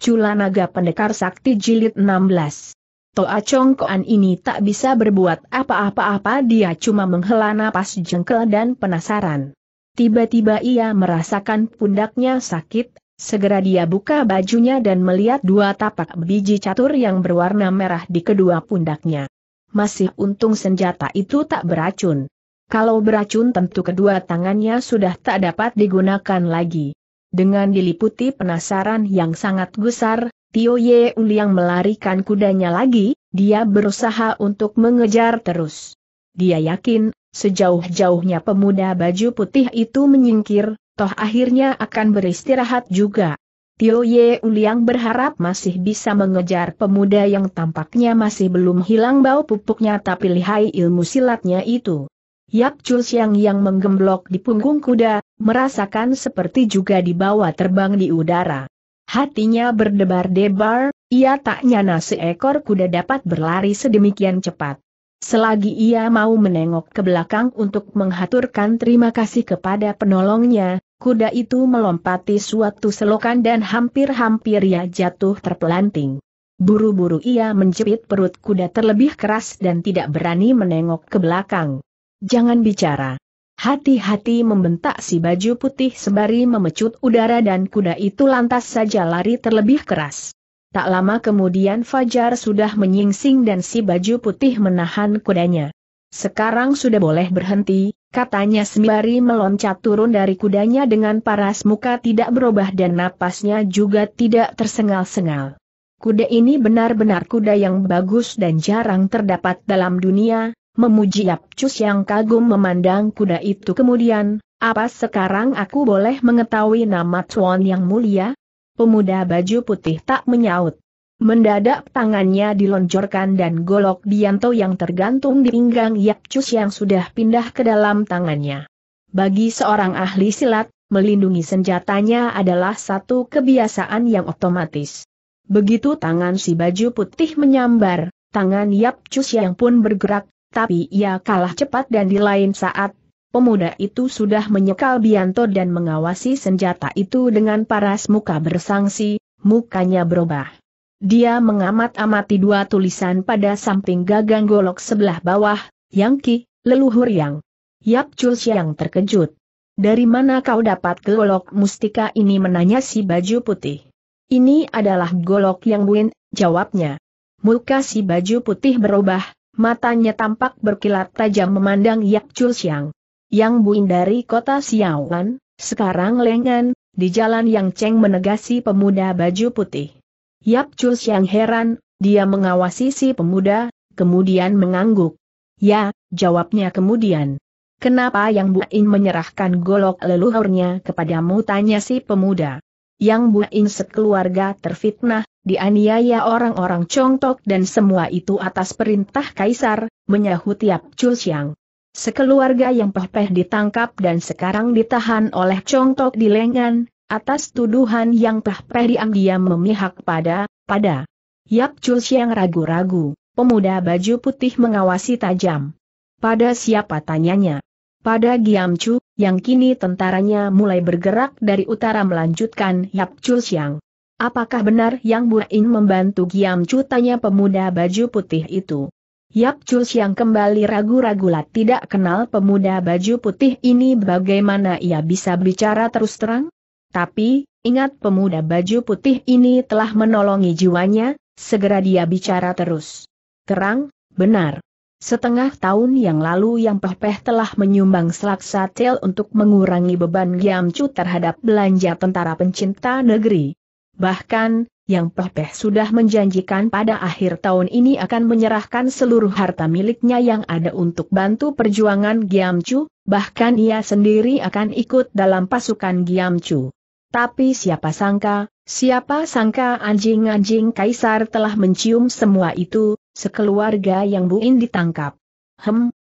Cula naga pendekar sakti jilid 16. Toa Chongkoan ini tak bisa berbuat apa-apa, dia cuma menghela napas jengkel dan penasaran. Tiba-tiba ia merasakan pundaknya sakit, segera dia buka bajunya dan melihat dua tapak biji catur yang berwarna merah di kedua pundaknya. Masih untung senjata itu tak beracun. Kalau beracun tentu kedua tangannya sudah tak dapat digunakan lagi. Dengan diliputi penasaran yang sangat gusar, Tioya Uliang melarikan kudanya lagi, dia berusaha untuk mengejar terus. Dia yakin, sejauh-jauhnya pemuda baju putih itu menyingkir, toh akhirnya akan beristirahat juga. Tioya Uliang berharap masih bisa mengejar pemuda yang tampaknya masih belum hilang bau pupuknya tapi lihai ilmu silatnya itu. Yap Chul Siang yang menggemblok di punggung kuda, merasakan seperti juga dibawa terbang di udara. Hatinya berdebar-debar, ia tak nyana seekor kuda dapat berlari sedemikian cepat. Selagi ia mau menengok ke belakang untuk menghaturkan terima kasih kepada penolongnya, kuda itu melompati suatu selokan dan hampir-hampir ia jatuh terpelanting. Buru-buru ia menjepit perut kuda terlebih keras dan tidak berani menengok ke belakang. "Jangan bicara. Hati-hati," membentak si baju putih sembari memecut udara dan kuda itu lantas saja lari terlebih keras. Tak lama kemudian Fajar sudah menyingsing dan si baju putih menahan kudanya. "Sekarang sudah boleh berhenti," katanya sembari meloncat turun dari kudanya dengan paras, muka tidak berubah dan napasnya juga tidak tersengal-sengal. Kuda ini benar-benar kuda yang bagus dan jarang terdapat dalam dunia. Memuji Yap Chul Siang kagum memandang kuda itu kemudian, "Apa sekarang aku boleh mengetahui nama Tuan Yang Mulia?" Pemuda baju putih tak menyaut. Mendadak tangannya dilonjorkan dan golok Bianto yang tergantung di pinggang Yap Chul Siang sudah pindah ke dalam tangannya. Bagi seorang ahli silat, melindungi senjatanya adalah satu kebiasaan yang otomatis. Begitu tangan si baju putih menyambar, tangan Yap Chul Siang pun bergerak. Tapi ia kalah cepat dan di lain saat, pemuda itu sudah menyekal Bianto dan mengawasi senjata itu dengan paras, muka bersangsi, mukanya berubah. Dia mengamat-amati dua tulisan pada samping gagang golok sebelah bawah, Yang Ki, leluhur yang. Yap Chul Siang terkejut. "Dari mana kau dapat golok mustika ini?" menanya si baju putih. "Ini adalah golok Yang Bu In," jawabnya. Muka si baju putih berubah. Matanya tampak berkilat tajam memandang Yap Chul Siang. "Yang Bu In dari kota Siangkuan, sekarang Leng An, di Jalan Yang Cheng," menegasi pemuda baju putih. Yap Chul Siang heran, dia mengawasi si pemuda, kemudian mengangguk. "Ya," jawabnya kemudian. "Kenapa Yang Bu In menyerahkan golok leluhurnya kepadamu?" tanya si pemuda. "Yang Bu In sekeluarga terfitnah, dianiaya orang-orang Chong Tok dan semua itu atas perintah Kaisar," menyahut Yap Chul Siang. "Sekeluarga Yang Peh-Peh ditangkap dan sekarang ditahan oleh Chong Tok di Leng An, atas tuduhan Yang Peh-Peh diam-diam memihak pada. Yap Chul Siang ragu-ragu, pemuda baju putih mengawasi tajam. "Pada siapa?" tanyanya. "Pada Giam Cu, yang kini tentaranya mulai bergerak dari utara," melanjutkan Yap Chul Siang. "Apakah benar Yang Bu In membantu Giam Cu?" tanya pemuda baju putih itu. Yap Chul Siang kembali ragu-ragu, tidak kenal pemuda baju putih ini, bagaimana ia bisa bicara terus terang? Tapi, ingat pemuda baju putih ini telah menolongi jiwanya, segera dia bicara terus. "Terang, benar. Setengah tahun yang lalu Yang Peh-Peh telah menyumbang selaksa tel untuk mengurangi beban Giam Cu terhadap belanja tentara pencinta negeri. Bahkan, Yang Peh-Peh sudah menjanjikan pada akhir tahun ini akan menyerahkan seluruh harta miliknya yang ada untuk bantu perjuangan Giam Cu, bahkan ia sendiri akan ikut dalam pasukan Giam Cu. Tapi siapa sangka anjing-anjing Kaisar telah mencium semua itu, sekeluarga Yang Bu In ditangkap."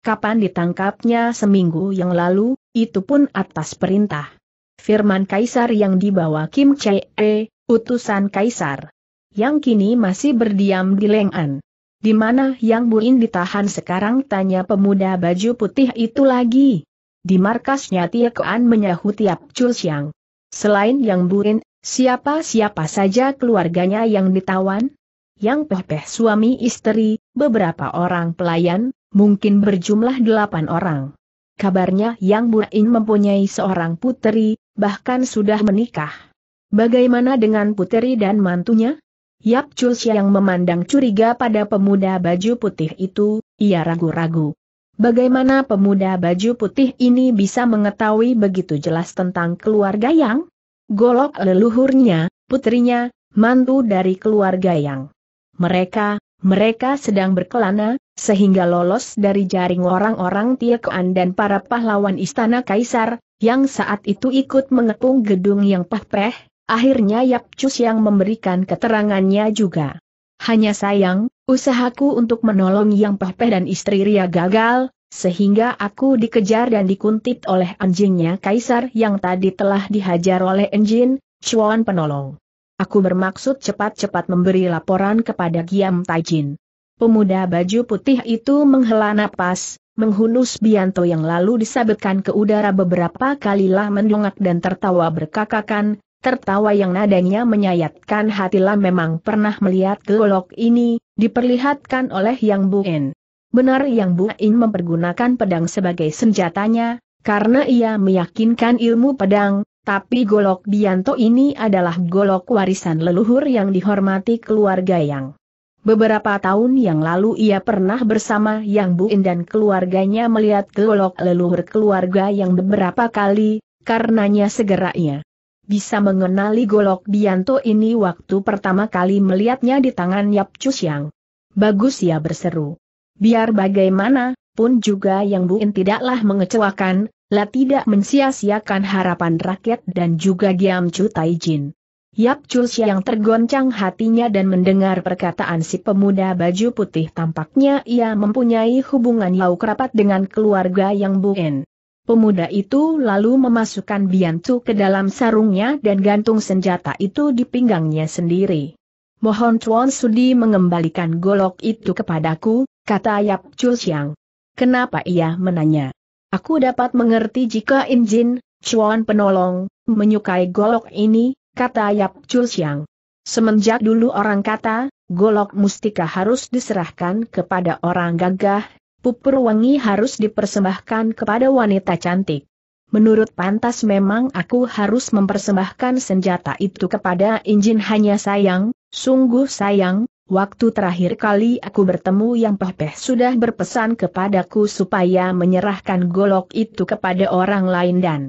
Kapan ditangkapnya?" "Seminggu yang lalu, itu pun atas perintah firman Kaisar yang dibawa Kim Chee, utusan Kaisar, yang kini masih berdiam di Leng An." "Di mana Yang Bu In ditahan sekarang?" tanya pemuda baju putih itu lagi. "Di markasnya Tia Kuan," menyahut Yap Chul Siang. "Selain Yang Bu In, Siapa-siapa saja keluarganya yang ditawan? Yang Peh-Peh suami istri, beberapa orang pelayan, mungkin berjumlah 8 orang. Kabarnya Yang Bu In mempunyai seorang puteri, bahkan sudah menikah. Bagaimana dengan puteri dan mantunya? Yap Chul Siang memandang curiga pada pemuda baju putih itu, ia ragu-ragu. Bagaimana pemuda baju putih ini bisa mengetahui begitu jelas tentang keluarga Yang? Golok leluhurnya, putrinya, mantu dari keluarga Yang. Mereka sedang berkelana, sehingga lolos dari jaring orang-orang Tia Kuan dan para pahlawan istana kaisar, yang saat itu ikut mengepung gedung Yang Peh-Peh. Akhirnya Yap Chul Siang memberikan keterangannya juga. Hanya sayang, usahaku untuk menolong Yang Peh-Peh dan istri Ria gagal, sehingga aku dikejar dan dikuntit oleh anjingnya kaisar yang tadi telah dihajar oleh Enjin Chuan penolong. Aku bermaksud cepat-cepat memberi laporan kepada Giam Taijin. Pemuda baju putih itu menghela napas, menghunus Bianto yang lalu disabetkan ke udara beberapa kalilah mendongak dan tertawa berkakakan. Tertawa yang nadanya menyayatkan hatilah memang pernah melihat golok ini, diperlihatkan oleh Yang Bu In. Benar Yang Bu In mempergunakan pedang sebagai senjatanya, karena ia meyakinkan ilmu pedang, tapi golok Bianto ini adalah golok warisan leluhur yang dihormati keluarga Yang. Beberapa tahun yang lalu ia pernah bersama Yang Bu In dan keluarganya melihat golok leluhur keluarga Yang beberapa kali, karenanya segera ia bisa mengenali golok Bianto ini waktu pertama kali melihatnya di tangan Yap Chul Siang. Bagus ia berseru. Biar bagaimana, pun juga Yang Bu In tidaklah mengecewakan, lah tidak mensia-siakan harapan rakyat dan juga Giam Cu Taijin. Yap Chul Siang tergoncang hatinya dan mendengar perkataan si pemuda baju putih tampaknya ia mempunyai hubungan lauk rapat dengan keluarga Yang Bu In. Pemuda itu lalu memasukkan Bian Chu ke dalam sarungnya dan gantung senjata itu di pinggangnya sendiri. Mohon Chuan sudi mengembalikan golok itu kepadaku, kata Yap Chul Siang. Kenapa ia menanya? Aku dapat mengerti jika Enjin Chuan penolong menyukai golok ini, kata Yap Chul Siang. Semenjak dulu orang kata, golok mustika harus diserahkan kepada orang gagah. Pupur wangi harus dipersembahkan kepada wanita cantik. Menurut pantas memang aku harus mempersembahkan senjata itu kepada Enjin, hanya sayang, sungguh sayang, waktu terakhir kali aku bertemu Yang Peh-Peh sudah berpesan kepadaku supaya menyerahkan golok itu kepada orang lain dan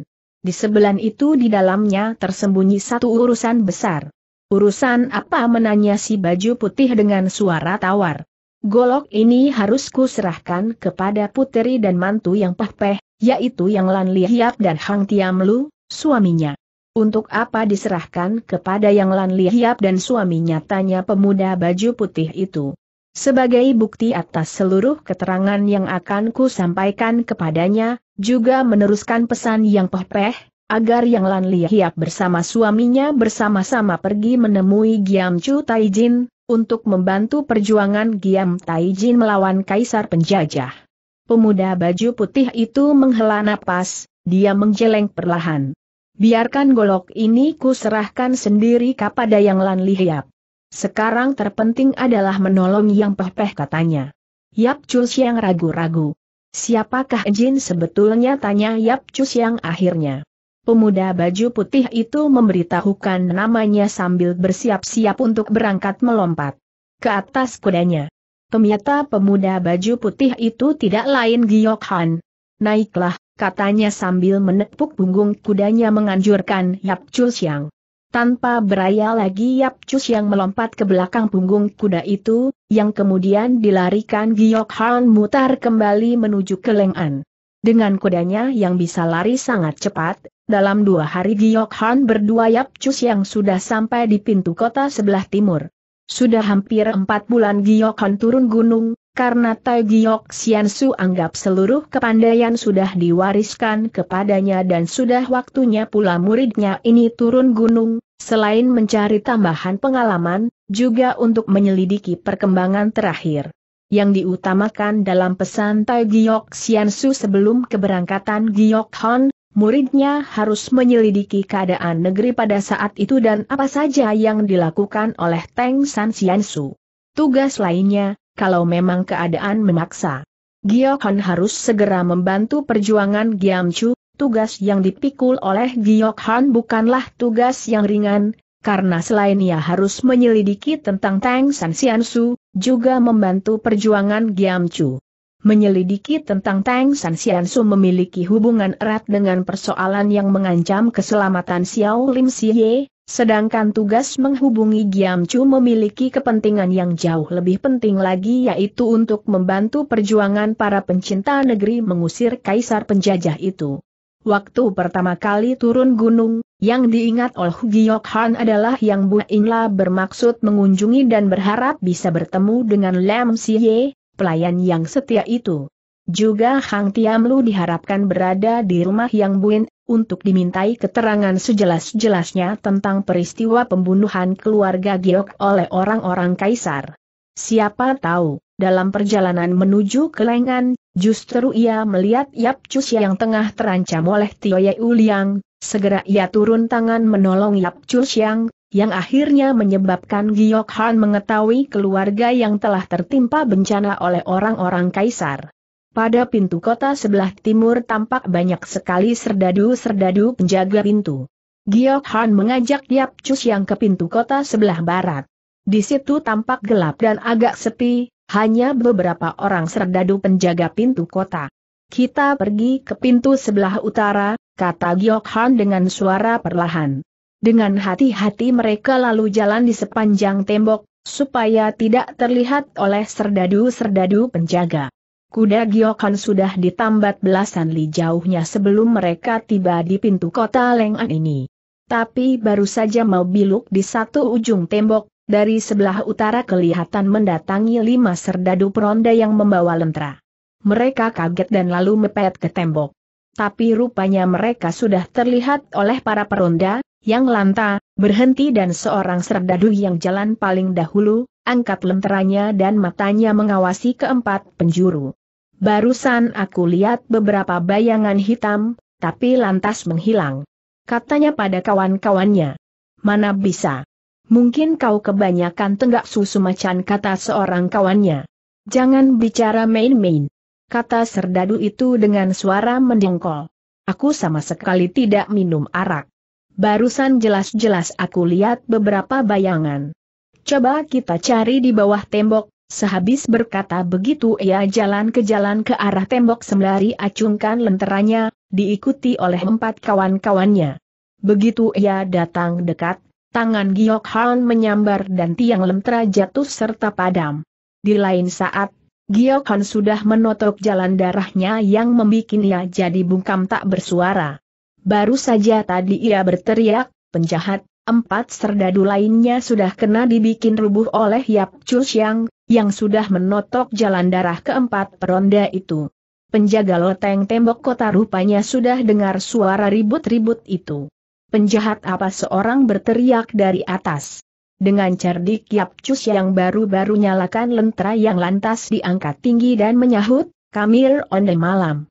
di sebelah itu di dalamnya tersembunyi satu urusan besar. Urusan apa, menanya si baju putih dengan suara tawar. Golok ini harus kuserahkan kepada puteri dan mantu Yang Peh-Peh, yaitu Yang Lan Li Hiap dan Hang Tiam Lu, suaminya. Untuk apa diserahkan kepada Yang Lan Li Hiap dan suaminya, tanya pemuda baju putih itu. Sebagai bukti atas seluruh keterangan yang akan ku sampaikan kepadanya, juga meneruskan pesan Yang Peh-Peh, agar Yang Lan Li Hiap bersama suaminya bersama-sama pergi menemui Giam Cu Taijin, untuk membantu perjuangan Giam Taijin melawan kaisar penjajah. Pemuda baju putih itu menghela napas, dia menggeleng perlahan. Biarkan golok ini ku serahkan sendiri kepada Yang Lan Li Hiap. Sekarang terpenting adalah menolong Yang Peh-Peh, katanya. Yap Chul Siang ragu-ragu. Siapakah Enjin sebetulnya, tanya Yap Chul Siang akhirnya. Pemuda baju putih itu memberitahukan namanya sambil bersiap-siap untuk berangkat melompat ke atas kudanya. Ternyata pemuda baju putih itu tidak lain Giok Han. Naiklah, katanya sambil menepuk punggung kudanya menganjurkan Yap Chul Siang. Tanpa beraya lagi Yap Chul Siang melompat ke belakang punggung kuda itu, yang kemudian dilarikan Giok Han mutar kembali menuju ke Leng An. Dengan kudanya yang bisa lari sangat cepat, dalam 2 hari Giok Han berdua Yap Chul Siang sudah sampai di pintu kota sebelah timur. Sudah hampir 4 bulan Giok Han turun gunung, karena Tai Gyoak Siansu anggap seluruh kepandaian sudah diwariskan kepadanya dan sudah waktunya pula muridnya ini turun gunung, selain mencari tambahan pengalaman, juga untuk menyelidiki perkembangan terakhir. Yang diutamakan dalam pesan Tai Gyoak Siansu sebelum keberangkatan Giok Han, muridnya harus menyelidiki keadaan negeri pada saat itu dan apa saja yang dilakukan oleh Teng San Siansu. Tugas lainnya, kalau memang keadaan memaksa, Giok Han harus segera membantu perjuangan Giam Cu. Tugas yang dipikul oleh Giok Han bukanlah tugas yang ringan, karena selain ia harus menyelidiki tentang Teng San Siansu, juga membantu perjuangan Giam Cu. Menyelidiki tentang Teng San Siansu memiliki hubungan erat dengan persoalan yang mengancam keselamatan Xiao Lim Si Yeh, sedangkan tugas menghubungi Giam Cu memiliki kepentingan yang jauh lebih penting lagi, yaitu untuk membantu perjuangan para pencinta negeri mengusir kaisar penjajah itu. Waktu pertama kali turun gunung, yang diingat oleh Giok Han adalah Yang Bu In bermaksud mengunjungi dan berharap bisa bertemu dengan Lam Si Ye, pelayan yang setia itu. Juga Hang Tiam Lu diharapkan berada di rumah Yang Bu In untuk dimintai keterangan sejelas-jelasnya tentang peristiwa pembunuhan keluarga Giok oleh orang-orang kaisar. Siapa tahu, dalam perjalanan menuju ke Leng An, justru ia melihat Yap Chul Siang tengah terancam oleh Tioya Uliang. Segera ia turun tangan menolong Yap Chul Siang, yang akhirnya menyebabkan Giok Han mengetahui keluarga yang telah tertimpa bencana oleh orang-orang kaisar. Pada pintu kota sebelah timur tampak banyak sekali serdadu-serdadu penjaga pintu. Giok Han mengajak Yap Chul Siang ke pintu kota sebelah barat. Di situ tampak gelap dan agak sepi. Hanya beberapa orang serdadu penjaga pintu kota. "Kita pergi ke pintu sebelah utara," kata Giok Han dengan suara perlahan. Dengan hati-hati mereka lalu jalan di sepanjang tembok, supaya tidak terlihat oleh serdadu-serdadu penjaga. Kuda Giok Han sudah ditambat belasan li jauhnya sebelum mereka tiba di pintu kota Leng An ini. Tapi baru saja mau biluk di satu ujung tembok, dari sebelah utara kelihatan mendatangi 5 serdadu peronda yang membawa lentera. Mereka kaget dan lalu mepet ke tembok. Tapi rupanya mereka sudah terlihat oleh para peronda, yang lanta, berhenti dan seorang serdadu yang jalan paling dahulu, angkat lenteranya dan matanya mengawasi keempat penjuru. "Barusan aku lihat beberapa bayangan hitam, tapi lantas menghilang," katanya pada kawan-kawannya. "Mana bisa? Mungkin kau kebanyakan tenggak susu macan," kata seorang kawannya. "Jangan bicara main-main," kata serdadu itu dengan suara mendengkol. "Aku sama sekali tidak minum arak. Barusan jelas-jelas aku lihat beberapa bayangan. Coba kita cari di bawah tembok." Sehabis berkata begitu ia jalan ke arah tembok sembari acungkan lenteranya, diikuti oleh 4 kawan-kawannya. Begitu ia datang dekat, tangan Giok Han menyambar dan tiang lentera jatuh serta padam. Di lain saat, Giok Han sudah menotok jalan darahnya yang membuat ia jadi bungkam tak bersuara. Baru saja tadi ia berteriak, "Penjahat!" 4 serdadu lainnya sudah kena dibikin rubuh oleh Yap Chul Siang, yang sudah menotok jalan darah keempat peronda itu. Penjaga loteng tembok kota rupanya sudah dengar suara ribut-ribut itu. "Penjahat apa?" seorang berteriak dari atas. Dengan cerdik Yap Chul Siang baru-baru nyalakan lentera yang lantas diangkat tinggi dan menyahut, "Kamir onde malam.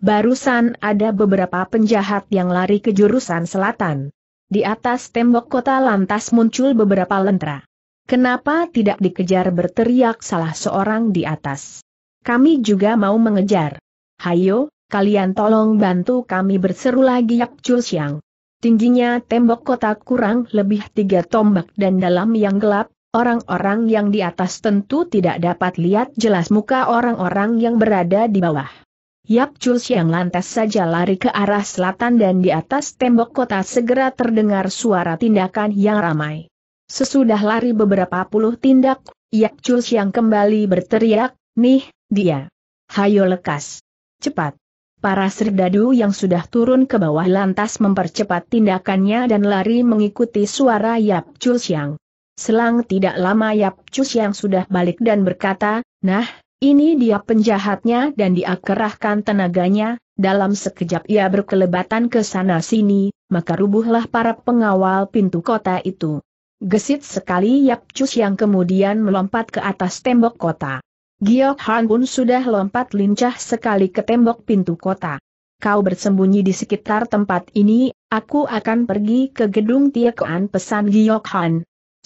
Barusan ada beberapa penjahat yang lari ke jurusan selatan." Di atas tembok kota lantas muncul beberapa lentera. "Kenapa tidak dikejar?" berteriak salah seorang di atas. "Kami juga mau mengejar. Hayo, kalian tolong bantu kami," berseru lagi Yap Chul Siang. Tingginya tembok kota kurang lebih 3 tombak dan dalam yang gelap, orang-orang yang di atas tentu tidak dapat lihat jelas muka orang-orang yang berada di bawah. Yap Chul Siang lantas saja lari ke arah selatan dan di atas tembok kota segera terdengar suara tindakan yang ramai. Sesudah lari beberapa puluh tindak, Yap Chul Siang kembali berteriak, "Nih, dia. Hayo lekas. Cepat." Para serdadu yang sudah turun ke bawah lantas mempercepat tindakannya dan lari mengikuti suara Yap Chul Siang. Selang tidak lama Yap Chul Siang sudah balik dan berkata, "Nah, ini dia penjahatnya," dan dia kerahkan tenaganya. Dalam sekejap ia berkelebatan ke sana-sini, maka rubuhlah para pengawal pintu kota itu. Gesit sekali Yap Chul Siang kemudian melompat ke atas tembok kota. Giok Han pun sudah lompat lincah sekali ke tembok pintu kota. kau bersembunyi di sekitar tempat ini, aku akan pergi ke gedung Tia Kuan, pesan Giok Han.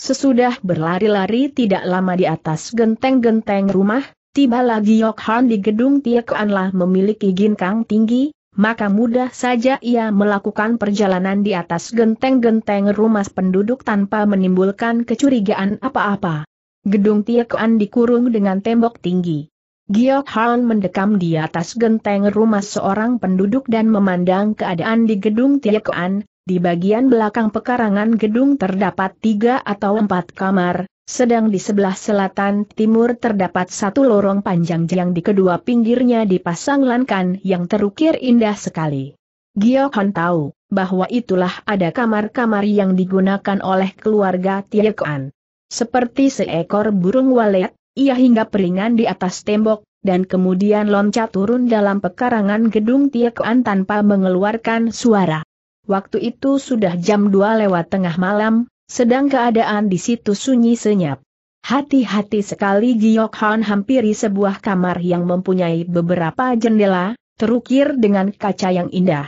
Sesudah berlari-lari tidak lama di atas genteng-genteng rumah, tibalah Giok Han di gedung Tia Kuan. Lah memiliki ginkang tinggi, maka mudah saja ia melakukan perjalanan di atas genteng-genteng rumah penduduk tanpa menimbulkan kecurigaan apa-apa. Gedung Tia Kuan dikurung dengan tembok tinggi. Giok Han mendekam di atas genteng rumah seorang penduduk dan memandang keadaan di gedung Tia Kuan. Di bagian belakang pekarangan gedung terdapat 3 atau 4 kamar, sedang di sebelah selatan timur terdapat 1 lorong panjang yang di kedua pinggirnya dipasang lankan yang terukir indah sekali. Giok Han tahu bahwa itulah ada kamar-kamar yang digunakan oleh keluarga Tia Kuan. Seperti seekor burung walet, ia hinggap ringan di atas tembok, dan kemudian loncat turun dalam pekarangan gedung Tia Kuan tanpa mengeluarkan suara. Waktu itu sudah jam 2 lewat tengah malam, sedang keadaan di situ sunyi senyap. Hati-hati sekali Giok Han hampiri sebuah kamar yang mempunyai beberapa jendela, terukir dengan kaca yang indah.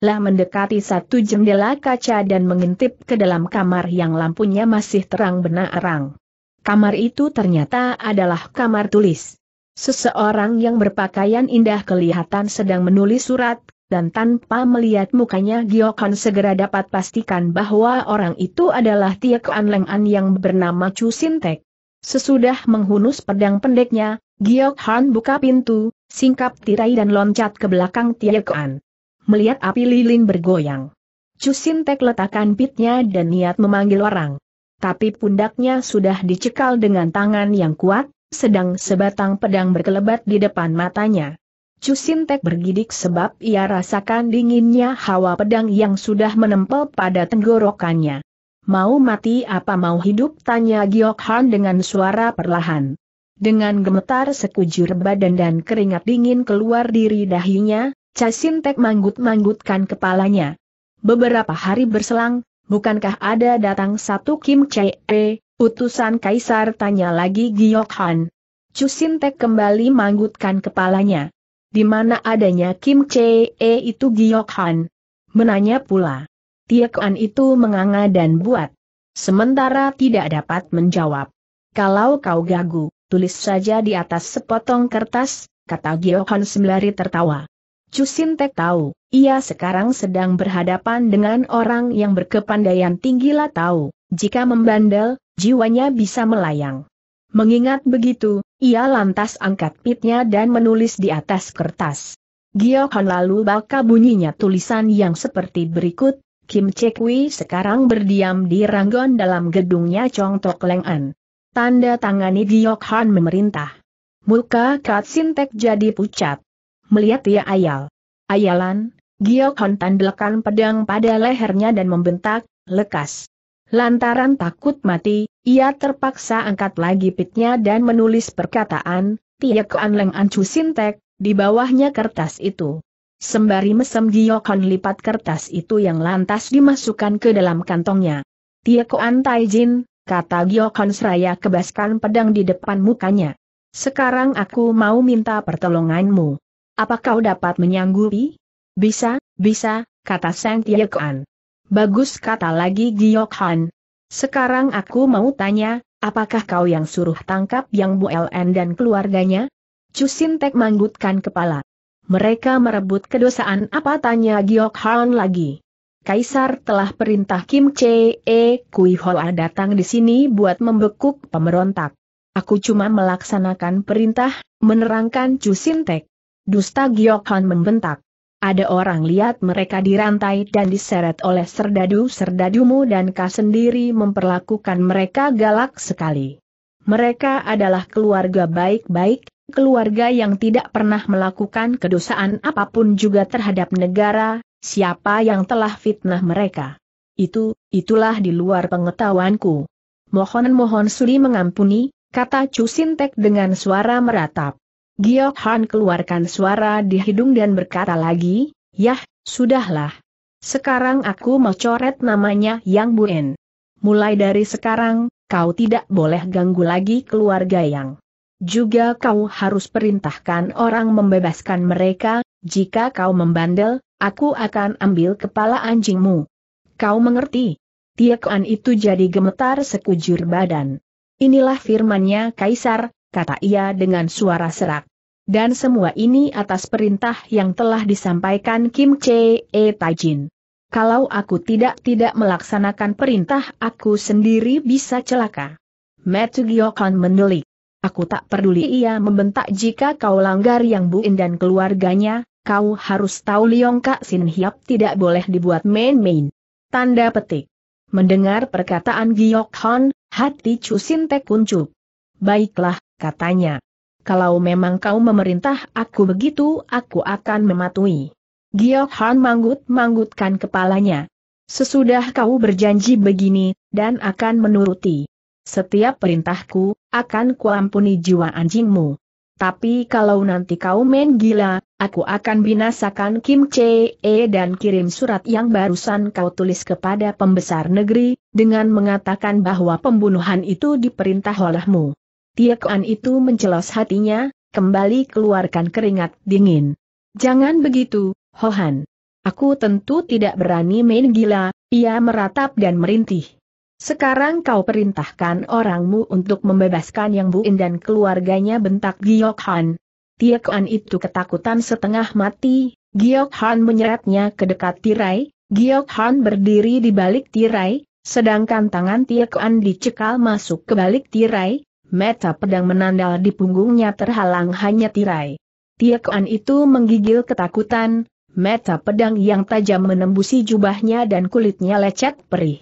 Lah mendekati 1 jendela kaca dan mengintip ke dalam kamar yang lampunya masih terang benarang. Kamar itu ternyata adalah kamar tulis. Seseorang yang berpakaian indah kelihatan sedang menulis surat, dan tanpa melihat mukanya Giok Han segera dapat pastikan bahwa orang itu adalah Tia Kuan Leng An yang bernama Cu Sintek. Sesudah menghunus pedang pendeknya, Giok Han buka pintu, singkap tirai dan loncat ke belakang Tia Kuan. Melihat api lilin bergoyang, Cu Sintek letakkan pitnya dan niat memanggil orang. Tapi pundaknya sudah dicekal dengan tangan yang kuat, sedang sebatang pedang berkelebat di depan matanya. Cu Sintek bergidik sebab ia rasakan dinginnya hawa pedang yang sudah menempel pada tenggorokannya. "Mau mati apa mau hidup?" tanya Giok Han dengan suara perlahan. Dengan gemetar sekujur badan dan keringat dingin keluar dari dahinya, Cu Sintek manggut-manggutkan kepalanya. Beberapa hari berselang, bukankah ada datang 1 Kim Chee, utusan kaisar? Tanya lagi Giok Han. Cu Sintek kembali manggutkan kepalanya. Di mana adanya Kim Chee itu? Giok Han menanya pula. Tia Kuan itu menganga dan buat sementara tidak dapat menjawab. Kalau kau gagu, tulis saja di atas sepotong kertas, kata Giok Han sembari tertawa. Cu Sintek tahu, ia sekarang sedang berhadapan dengan orang yang berkepandaian tinggi. Lah tahu, jika membandel, jiwanya bisa melayang. Mengingat begitu, ia lantas angkat pitnya dan menulis di atas kertas. Giok Han lalu baca bunyinya tulisan yang seperti berikut, Kim Chee sekarang berdiam di Ranggon dalam gedungnya Chong Tok Leng An. Tanda tangani Giok Han memerintah. Muka Cu Sintek jadi pucat. Melihat ia ayalan, Giok Han tandlekan pedang pada lehernya dan membentak, "Lekas!" Lantaran takut mati, ia terpaksa angkat lagi pitnya dan menulis perkataan Tia Kuan Leng An Cu Sintek di bawahnya kertas itu. Sembari mesem, Giok Han lipat kertas itu yang lantas dimasukkan ke dalam kantongnya. "Tia Kuan Taijin," kata Giok Han seraya kebaskan pedang di depan mukanya. "Sekarang aku mau minta pertolonganmu. Apa kau dapat menyanggupi?" Bisa, kata sang Tia Kuan. "Bagus," kata lagi Giok Han. "Sekarang aku mau tanya, apakah kau yang suruh tangkap Yang Bu In dan keluarganya?" Cu Sintek manggutkan kepala. "Mereka merebut kedosaan apa?" tanya Giok Han lagi. "Kaisar telah perintah Kim Chee Kui Hoa datang di sini buat membekuk pemberontak. Aku cuma melaksanakan perintah," menerangkan Cu Sintek. "Dusta!" Giok Han membentak. "Ada orang lihat mereka dirantai dan diseret oleh serdadu-serdadumu, dan kau sendiri memperlakukan mereka galak sekali. Mereka adalah keluarga baik-baik, keluarga yang tidak pernah melakukan kedosaan apapun juga terhadap negara. Siapa yang telah fitnah mereka? Itulah di luar pengetahuanku. Mohon suri mengampuni," kata Cu Sintek dengan suara meratap. Giok Han keluarkan suara di hidung dan berkata lagi, "Yah, sudahlah. Sekarang aku mau coret namanya Yang Bu In. Mulai dari sekarang, kau tidak boleh ganggu lagi keluarga Yang. Juga kau harus perintahkan orang membebaskan mereka, Jika kau membandel, aku akan ambil kepala anjingmu. Kau mengerti? Tia Kuan itu jadi gemetar sekujur badan. Inilah firmannya Kaisar, kata ia dengan suara serak. Dan semua ini atas perintah yang telah disampaikan Kim Chee Tajin. Kalau aku tidak melaksanakan perintah, aku sendiri bisa celaka. Mata Giok Han mendelik. Aku tak peduli, ia membentak, jika kau langgar Yang Bu In dan keluarganya, kau harus tahu Liong Kak Sin Hiap tidak boleh dibuat main-main. Tanda petik. Mendengar perkataan Giok Han, hati Cu Sintek kuncup. Baiklah, katanya. Kalau memang kau memerintah aku begitu, aku akan mematuhi. Giok Han manggut-manggutkan kepalanya. Sesudah kau berjanji begini, dan akan menuruti setiap perintahku, akan kuampuni jiwa anjingmu. Tapi kalau nanti kau main gila, aku akan binasakan Kim Chee dan kirim surat yang barusan kau tulis kepada pembesar negeri, dengan mengatakan bahwa pembunuhan itu diperintah olehmu. Tia Kuan itu mencelos hatinya, kembali keluarkan keringat dingin. Jangan begitu, Ho Han. Aku tentu tidak berani main gila, ia meratap dan merintih. Sekarang kau perintahkan orangmu untuk membebaskan Yang Bu In dan keluarganya, bentak Giok Han. Tia Kuan itu ketakutan setengah mati. Giok Han menyeretnya ke dekat tirai. Giok Han berdiri di balik tirai, sedangkan tangan Tia Kuan dicekal masuk ke balik tirai. Mata pedang menandal di punggungnya terhalang hanya tirai. Tia Kuan itu menggigil ketakutan. Mata pedang yang tajam menembusi jubahnya dan kulitnya lecet perih.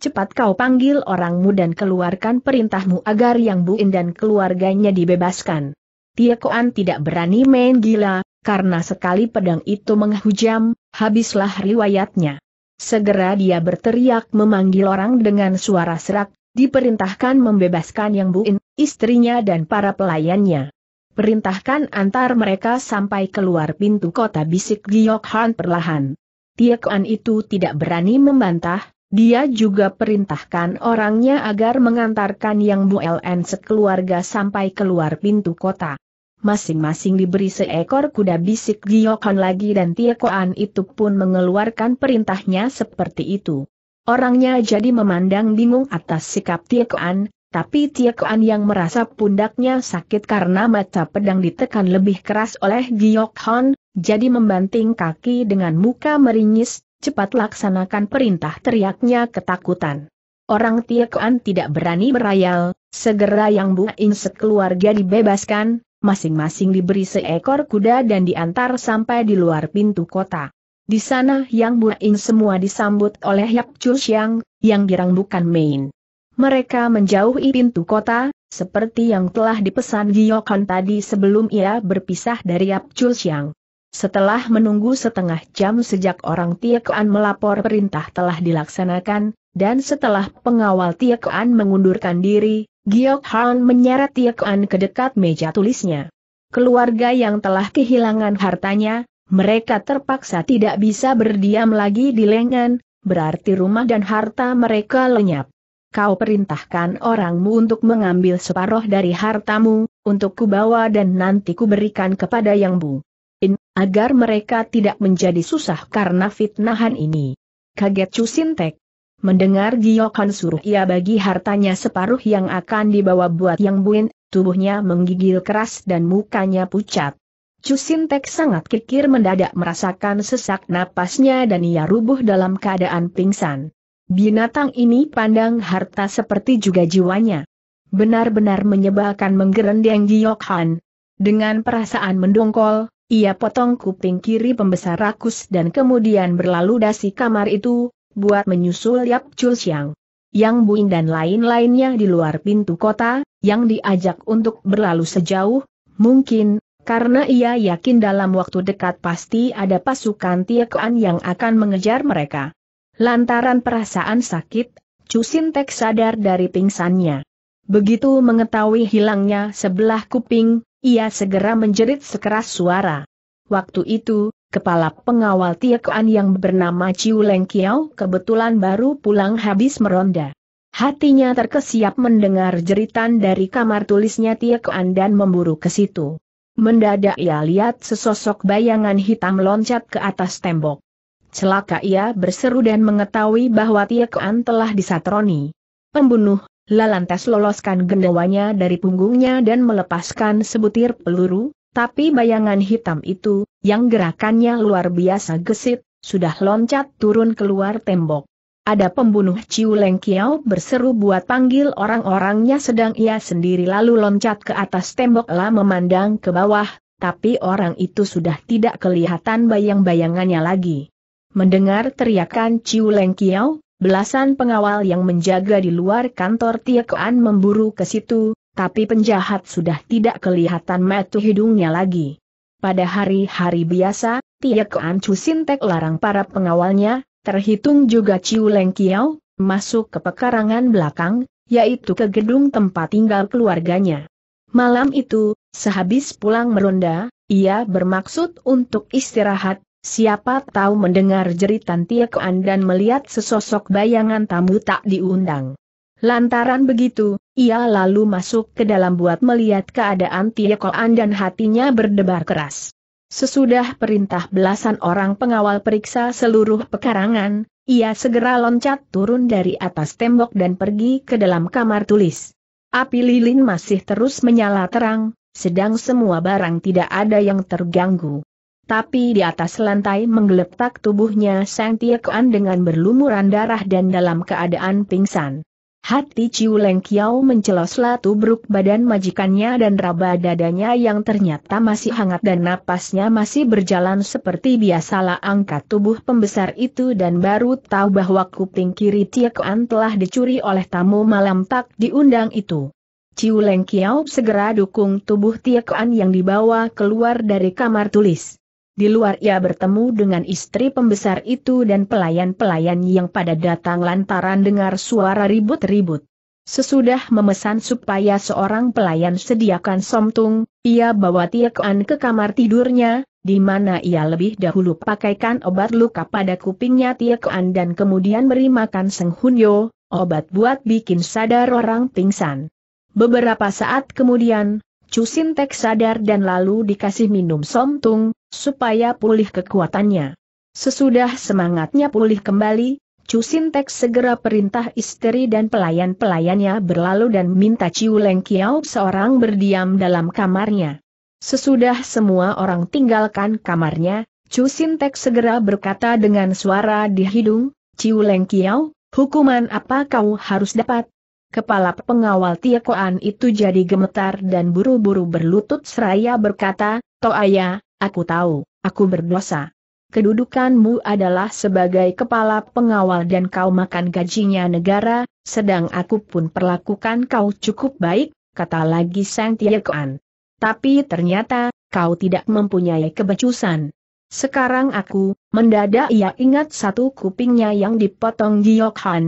Cepat kau panggil orangmu dan keluarkan perintahmu agar Yang Bu In dan keluarganya dibebaskan. Tia Kuan tidak berani main gila, karena sekali pedang itu menghujam, habislah riwayatnya. Segera dia berteriak memanggil orang dengan suara serak, diperintahkan membebaskan Yang Bu In, istrinya dan para pelayannya. Perintahkan antar mereka sampai keluar pintu kota, bisik Giok Han perlahan. Tia Kuan itu tidak berani membantah. Dia juga perintahkan orangnya agar mengantarkan Yang Bu In sekeluarga sampai keluar pintu kota. Masing-masing diberi seekor kuda, bisik Giok Han lagi, dan Tia Kuan itu pun mengeluarkan perintahnya seperti itu. Orangnya jadi memandang bingung atas sikap Tia Kuan, tapi Tia Kuan yang merasa pundaknya sakit karena mata pedang ditekan lebih keras oleh Giok Han, jadi membanting kaki dengan muka meringis. Cepat laksanakan perintah, teriaknya ketakutan. Orang Tia Kuan tidak berani berayal, segera Yang Bu In sekeluarga dibebaskan, masing-masing diberi seekor kuda dan diantar sampai di luar pintu kota. Di sana Yang Bu In semua disambut oleh Yap Chul Siang, yang girang bukan main. Mereka menjauhi pintu kota, seperti yang telah dipesan Giok Han tadi sebelum ia berpisah dari Yap Chul Siang. Setelah menunggu setengah jam sejak orang Tia Kuan melapor perintah telah dilaksanakan, dan setelah pengawal Tia Kuan mengundurkan diri, Giok Han menyeret Tia Kuan ke dekat meja tulisnya. Keluarga yang telah kehilangan hartanya, mereka terpaksa tidak bisa berdiam lagi di Leng An, berarti rumah dan harta mereka lenyap. Kau perintahkan orangmu untuk mengambil separuh dari hartamu, untuk kubawa dan nanti kuberikan kepada Yang Bu In, agar mereka tidak menjadi susah karena fitnahan ini. Kaget Cu Sintek. Mendengar Giok Han suruh ia bagi hartanya separuh yang akan dibawa buat Yang Bu In, tubuhnya menggigil keras dan mukanya pucat. Cu Sintek sangat kikir, mendadak merasakan sesak napasnya dan ia rubuh dalam keadaan pingsan. Binatang ini pandang harta seperti juga jiwanya. Benar-benar menyebalkan, menggerendeng Giok Han. Dengan perasaan mendongkol, ia potong kuping kiri pembesar rakus dan kemudian berlalu dasi kamar itu, buat menyusul Yap Chul Siang, Yang Bu In dan lain-lainnya di luar pintu kota, yang diajak untuk berlalu sejauh mungkin, karena ia yakin dalam waktu dekat pasti ada pasukan Tia Kuan yang akan mengejar mereka. Lantaran perasaan sakit, Cu Sintek sadar dari pingsannya. Begitu mengetahui hilangnya sebelah kuping, ia segera menjerit sekeras suara. Waktu itu, kepala pengawal Tia Kuan yang bernama Ciu Leng Kiau kebetulan baru pulang habis meronda. Hatinya terkesiap mendengar jeritan dari kamar tulisnya Tia Kuan dan memburu ke situ. Mendadak ia lihat sesosok bayangan hitam loncat ke atas tembok. Celaka, ia berseru dan mengetahui bahwa Tia Kuan telah disatroni. Pembunuh, lantas loloskan gendawanya dari punggungnya dan melepaskan sebutir peluru, tapi bayangan hitam itu, yang gerakannya luar biasa gesit, sudah loncat turun keluar tembok. Ada pembunuh, Ciu Leng Kiau berseru buat panggil orang-orangnya, sedang ia sendiri lalu loncat ke atas tembok. Ia memandang ke bawah, tapi orang itu sudah tidak kelihatan bayang-bayangannya lagi. Mendengar teriakan Ciu Leng Kiau, belasan pengawal yang menjaga di luar kantor Tia Kuan memburu ke situ, tapi penjahat sudah tidak kelihatan mata hidungnya lagi. Pada hari-hari biasa, Tia Kuan Cu Sintek larang para pengawalnya, terhitung juga Ciu Leng Kiau, masuk ke pekarangan belakang, yaitu ke gedung tempat tinggal keluarganya. Malam itu, sehabis pulang meronda, ia bermaksud untuk istirahat, siapa tahu mendengar jeritan Tia Kuan dan melihat sesosok bayangan tamu tak diundang. Lantaran begitu, ia lalu masuk ke dalam buat melihat keadaan Tia Kuan dan hatinya berdebar keras. Sesudah perintah belasan orang pengawal periksa seluruh pekarangan, ia segera loncat turun dari atas tembok dan pergi ke dalam kamar tulis. Api lilin masih terus menyala terang, sedang semua barang tidak ada yang terganggu. Tapi di atas lantai menggeletak tubuhnya Sang Tia Kuan dengan berlumuran darah dan dalam keadaan pingsan. Hati Ciu Leng Kiau menceloslah tubruk badan majikannya dan raba dadanya yang ternyata masih hangat dan napasnya masih berjalan seperti biasalah. Angkat tubuh pembesar itu dan baru tahu bahwa kuping kiri Tia Kuan telah dicuri oleh tamu malam tak diundang itu. Ciu Leng Kiau segera dukung tubuh Tia Kuan yang dibawa keluar dari kamar tulis. Di luar ia bertemu dengan istri pembesar itu dan pelayan-pelayan yang pada datang lantaran dengar suara ribut-ribut. Sesudah memesan supaya seorang pelayan sediakan somtung, ia bawa Tia Kuan ke kamar tidurnya, di mana ia lebih dahulu pakaikan obat luka pada kupingnya Tia Kuan dan kemudian beri makan senghunyo, obat buat bikin sadar orang pingsan. Beberapa saat kemudian, Cu Sintek sadar dan lalu dikasih minum somtung, supaya pulih kekuatannya. Sesudah semangatnya pulih kembali, Cu Sintek segera perintah istri dan pelayan-pelayannya berlalu dan minta Ciu Leng Kiau seorang berdiam dalam kamarnya. Sesudah semua orang tinggalkan kamarnya, Cu Sintek segera berkata dengan suara di hidung, "Ciu Leng Kiau, hukuman apa kau harus dapat?" Kepala pengawal Tia Kuan itu jadi gemetar dan buru-buru berlutut seraya berkata, "Toaya, aku tahu, aku berdosa. Kedudukanmu adalah sebagai kepala pengawal dan kau makan gajinya negara, sedang aku pun perlakukan kau cukup baik," kata lagi Sang Tia Kuan. "Tapi ternyata, kau tidak mempunyai kebecusan. Sekarang aku," mendadak ia ingat satu kupingnya yang dipotong Giok Han.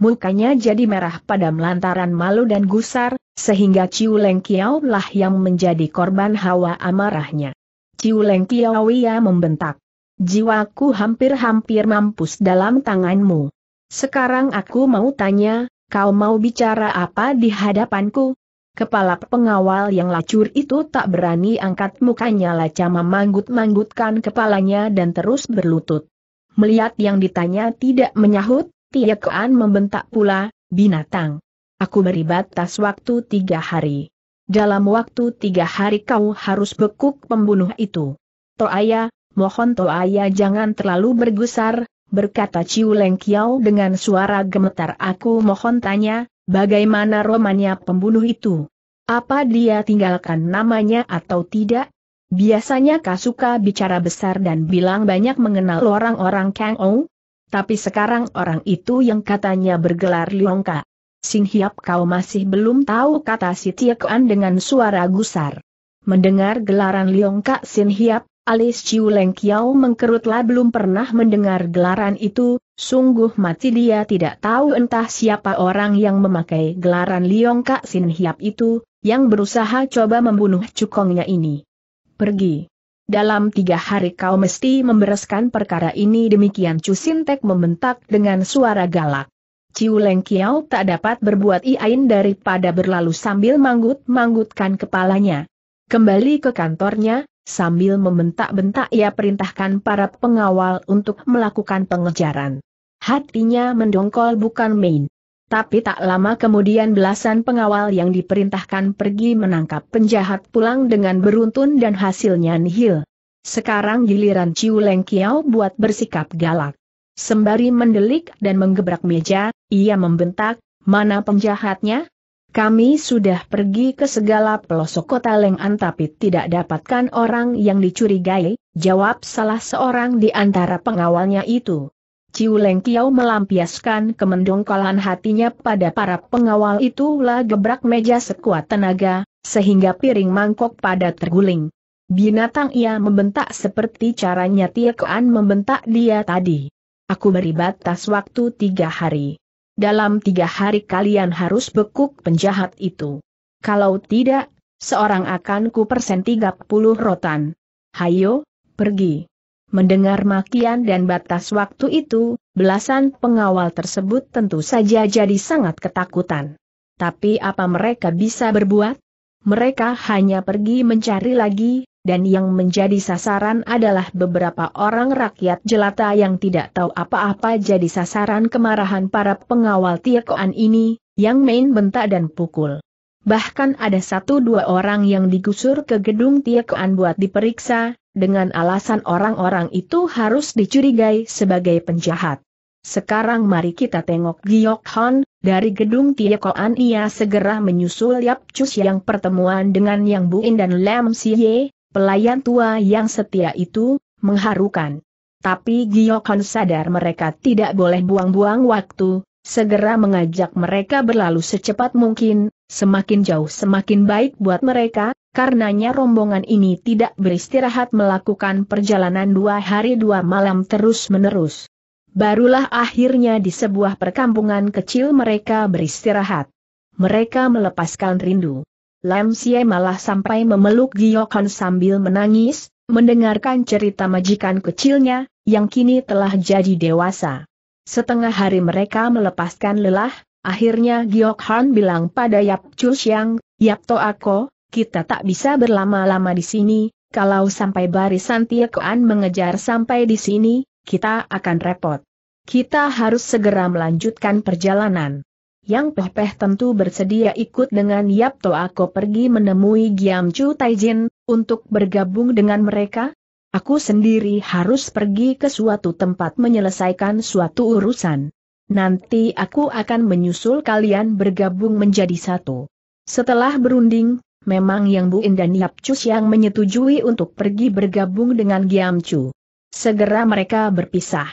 Mukanya jadi merah padam lantaran malu dan gusar, sehingga Ciu Leng Kiau lah yang menjadi korban hawa amarahnya. Ciu Leng Kiau, ia membentak, "Jiwaku hampir-hampir mampus dalam tanganmu. Sekarang aku mau tanya, kau mau bicara apa di hadapanku?" Kepala pengawal yang lacur itu tak berani angkat mukanya, laca memanggut-manggutkan kepalanya dan terus berlutut. Melihat yang ditanya tidak menyahut, Tia Kuan membentak pula, "Binatang, aku beri batas waktu 3 hari. Dalam waktu 3 hari kau harus bekuk pembunuh itu." "Toaya, mohon Toaya jangan terlalu bergusar," berkata Ciu Leng Kiau dengan suara gemetar. "Aku mohon tanya, bagaimana romannya pembunuh itu? Apa dia tinggalkan namanya atau tidak? Biasanya kau suka bicara besar dan bilang banyak mengenal orang-orang Kang Ou. Tapi sekarang orang itu yang katanya bergelar Liong Kak Sin Hiap kau masih belum tahu," kata si Tia Kuan dengan suara gusar. Mendengar gelaran Liong Kak Sin Hiap, alis Ciu Leng Kiau mengkerutlah. Belum pernah mendengar gelaran itu, sungguh mati dia tidak tahu entah siapa orang yang memakai gelaran Liong Kak Sin Hiap itu, yang berusaha coba membunuh cukongnya ini. "Pergi. Dalam 3 hari kau mesti membereskan perkara ini," demikian Cu Sintek membentak dengan suara galak. Ciu Leng Kiau tak dapat berbuat iain daripada berlalu sambil manggut-manggutkan kepalanya. Kembali ke kantornya, sambil membentak-bentak ia perintahkan para pengawal untuk melakukan pengejaran. Hatinya mendongkol bukan main. Tapi tak lama kemudian belasan pengawal yang diperintahkan pergi menangkap penjahat pulang dengan beruntun dan hasilnya nihil. Sekarang giliran Ciu Leng Kiau buat bersikap galak. Sembari mendelik dan menggebrak meja, ia membentak, "Mana penjahatnya? Kami sudah pergi ke segala pelosok kota Leng An tapi tidak dapatkan orang yang dicurigai," jawab salah seorang di antara pengawalnya itu. Ciu Leng Kiau melampiaskan kemendongkolan hatinya pada para pengawal itulah gebrak meja sekuat tenaga, sehingga piring mangkok pada terguling. Binatang ia membentak seperti caranya Tia Kuan membentak dia tadi. "Aku beri batas waktu 3 hari. Dalam 3 hari kalian harus bekuk penjahat itu. Kalau tidak, seorang akan ku persen 30 rotan. Hayo, pergi." Mendengar makian dan batas waktu itu, belasan pengawal tersebut tentu saja jadi sangat ketakutan. Tapi apa mereka bisa berbuat? Mereka hanya pergi mencari lagi, dan yang menjadi sasaran adalah beberapa orang rakyat jelata yang tidak tahu apa-apa jadi sasaran kemarahan para pengawal Tia Kuan ini, yang main bentak dan pukul. Bahkan ada 1-2 orang yang digusur ke gedung Tia Kuan buat diperiksa, dengan alasan orang-orang itu harus dicurigai sebagai penjahat. Sekarang mari kita tengok Giok Han. Dari gedung Tia Kuan ia segera menyusul Yap Chul Siang yang pertemuan dengan Yang Bu In dan Lam Si Ye, pelayan tua yang setia itu, mengharukan. Tapi Giok Han sadar mereka tidak boleh buang-buang waktu, segera mengajak mereka berlalu secepat mungkin, semakin jauh semakin baik buat mereka. Karenanya rombongan ini tidak beristirahat melakukan perjalanan 2 hari 2 malam terus-menerus. Barulah akhirnya di sebuah perkampungan kecil mereka beristirahat. Mereka melepaskan rindu. Lam Sie malah sampai memeluk Giok Han sambil menangis, mendengarkan cerita majikan kecilnya, yang kini telah jadi dewasa. Setengah hari mereka melepaskan lelah, akhirnya Giok Han bilang pada Yap Chul Siang, "Yap To Ako, kita tak bisa berlama-lama di sini, kalau sampai barisan Tia Kuan mengejar sampai di sini, kita akan repot. Kita harus segera melanjutkan perjalanan." Yang Peh-Peh tentu bersedia ikut dengan Yap To Ako pergi menemui Giam Cu Taijin, untuk bergabung dengan mereka. "Aku sendiri harus pergi ke suatu tempat menyelesaikan suatu urusan. Nanti aku akan menyusul kalian bergabung menjadi satu." Setelah berunding, memang Yang Bu In dan Yap Chul Siang menyetujui untuk pergi bergabung dengan Giam Cu. Segera mereka berpisah.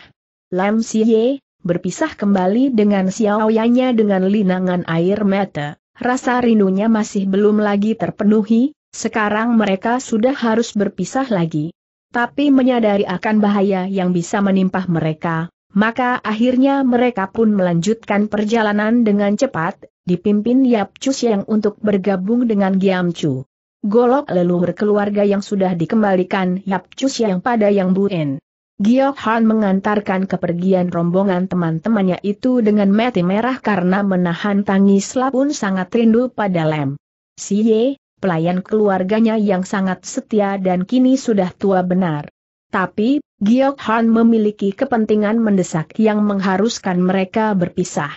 Lam Si Ye berpisah kembali dengan Xiaoyanya dengan linangan air mata. Rasa rindunya masih belum lagi terpenuhi. Sekarang mereka sudah harus berpisah lagi. Tapi menyadari akan bahaya yang bisa menimpa mereka, maka akhirnya mereka pun melanjutkan perjalanan dengan cepat, dipimpin Yap Chul Siang untuk bergabung dengan Giam Cu. Golok leluhur keluarga yang sudah dikembalikan Yap Chul Siang pada Yang Bu In. Giok Han mengantarkan kepergian rombongan teman-temannya itu dengan mata merah karena menahan tangis lapun sangat rindu pada Lam Si Ye, pelayan keluarganya yang sangat setia dan kini sudah tua benar. Tapi, Giok Han memiliki kepentingan mendesak yang mengharuskan mereka berpisah.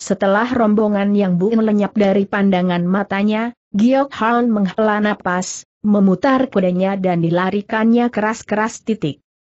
Setelah rombongan Yang Bu In lenyap dari pandangan matanya, Giok Han menghela napas, memutar kudanya dan dilarikannya keras-keras.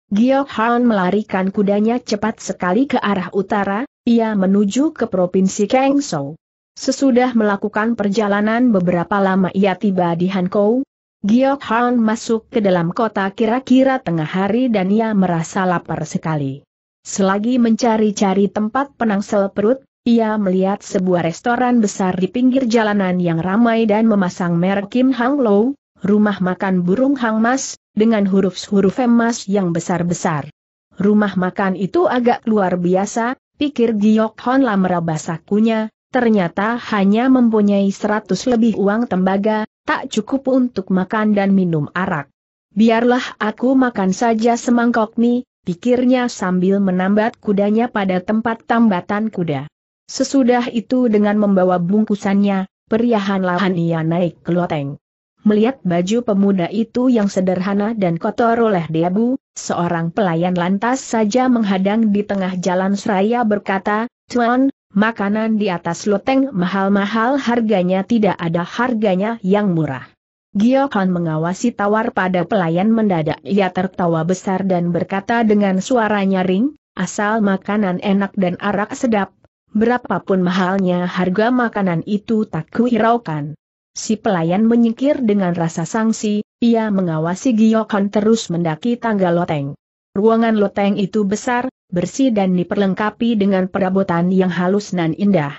Giok Han melarikan kudanya cepat sekali ke arah utara, ia menuju ke provinsi Kang Sola. Sesudah melakukan perjalanan beberapa lama ia tiba di Hankou. Giok Han masuk ke dalam kota kira-kira tengah hari dan ia merasa lapar sekali. Selagi mencari-cari tempat penangsel perut, ia melihat sebuah restoran besar di pinggir jalanan yang ramai dan memasang merek Kim Hang Lau, rumah makan burung Hang Mas, dengan huruf-huruf emas yang besar-besar. "Rumah makan itu agak luar biasa," pikir Giok Han meraba sakunya, ternyata hanya mempunyai 100 lebih uang tembaga, tak cukup untuk makan dan minum arak. "Biarlah aku makan saja semangkok mie," pikirnya sambil menambat kudanya pada tempat tambatan kuda. Sesudah itu dengan membawa bungkusannya, perlahan-lahan ia naik ke loteng. melihat baju pemuda itu yang sederhana dan kotor oleh debu, seorang pelayan lantas saja menghadang di tengah jalan seraya berkata, "Tuan, makanan di atas loteng mahal-mahal harganya tidak ada harganya yang murah." Giok Han mengawasi tawar pada pelayan mendadak ia tertawa besar dan berkata dengan suara nyaring, "Asal makanan enak dan arak sedap, berapapun mahalnya harga makanan itu tak kuhiraukan." Si pelayan menyingkir dengan rasa sangsi, ia mengawasi Giok Han terus mendaki tangga loteng. Ruangan loteng itu besar, bersih dan diperlengkapi dengan perabotan yang halus dan indah.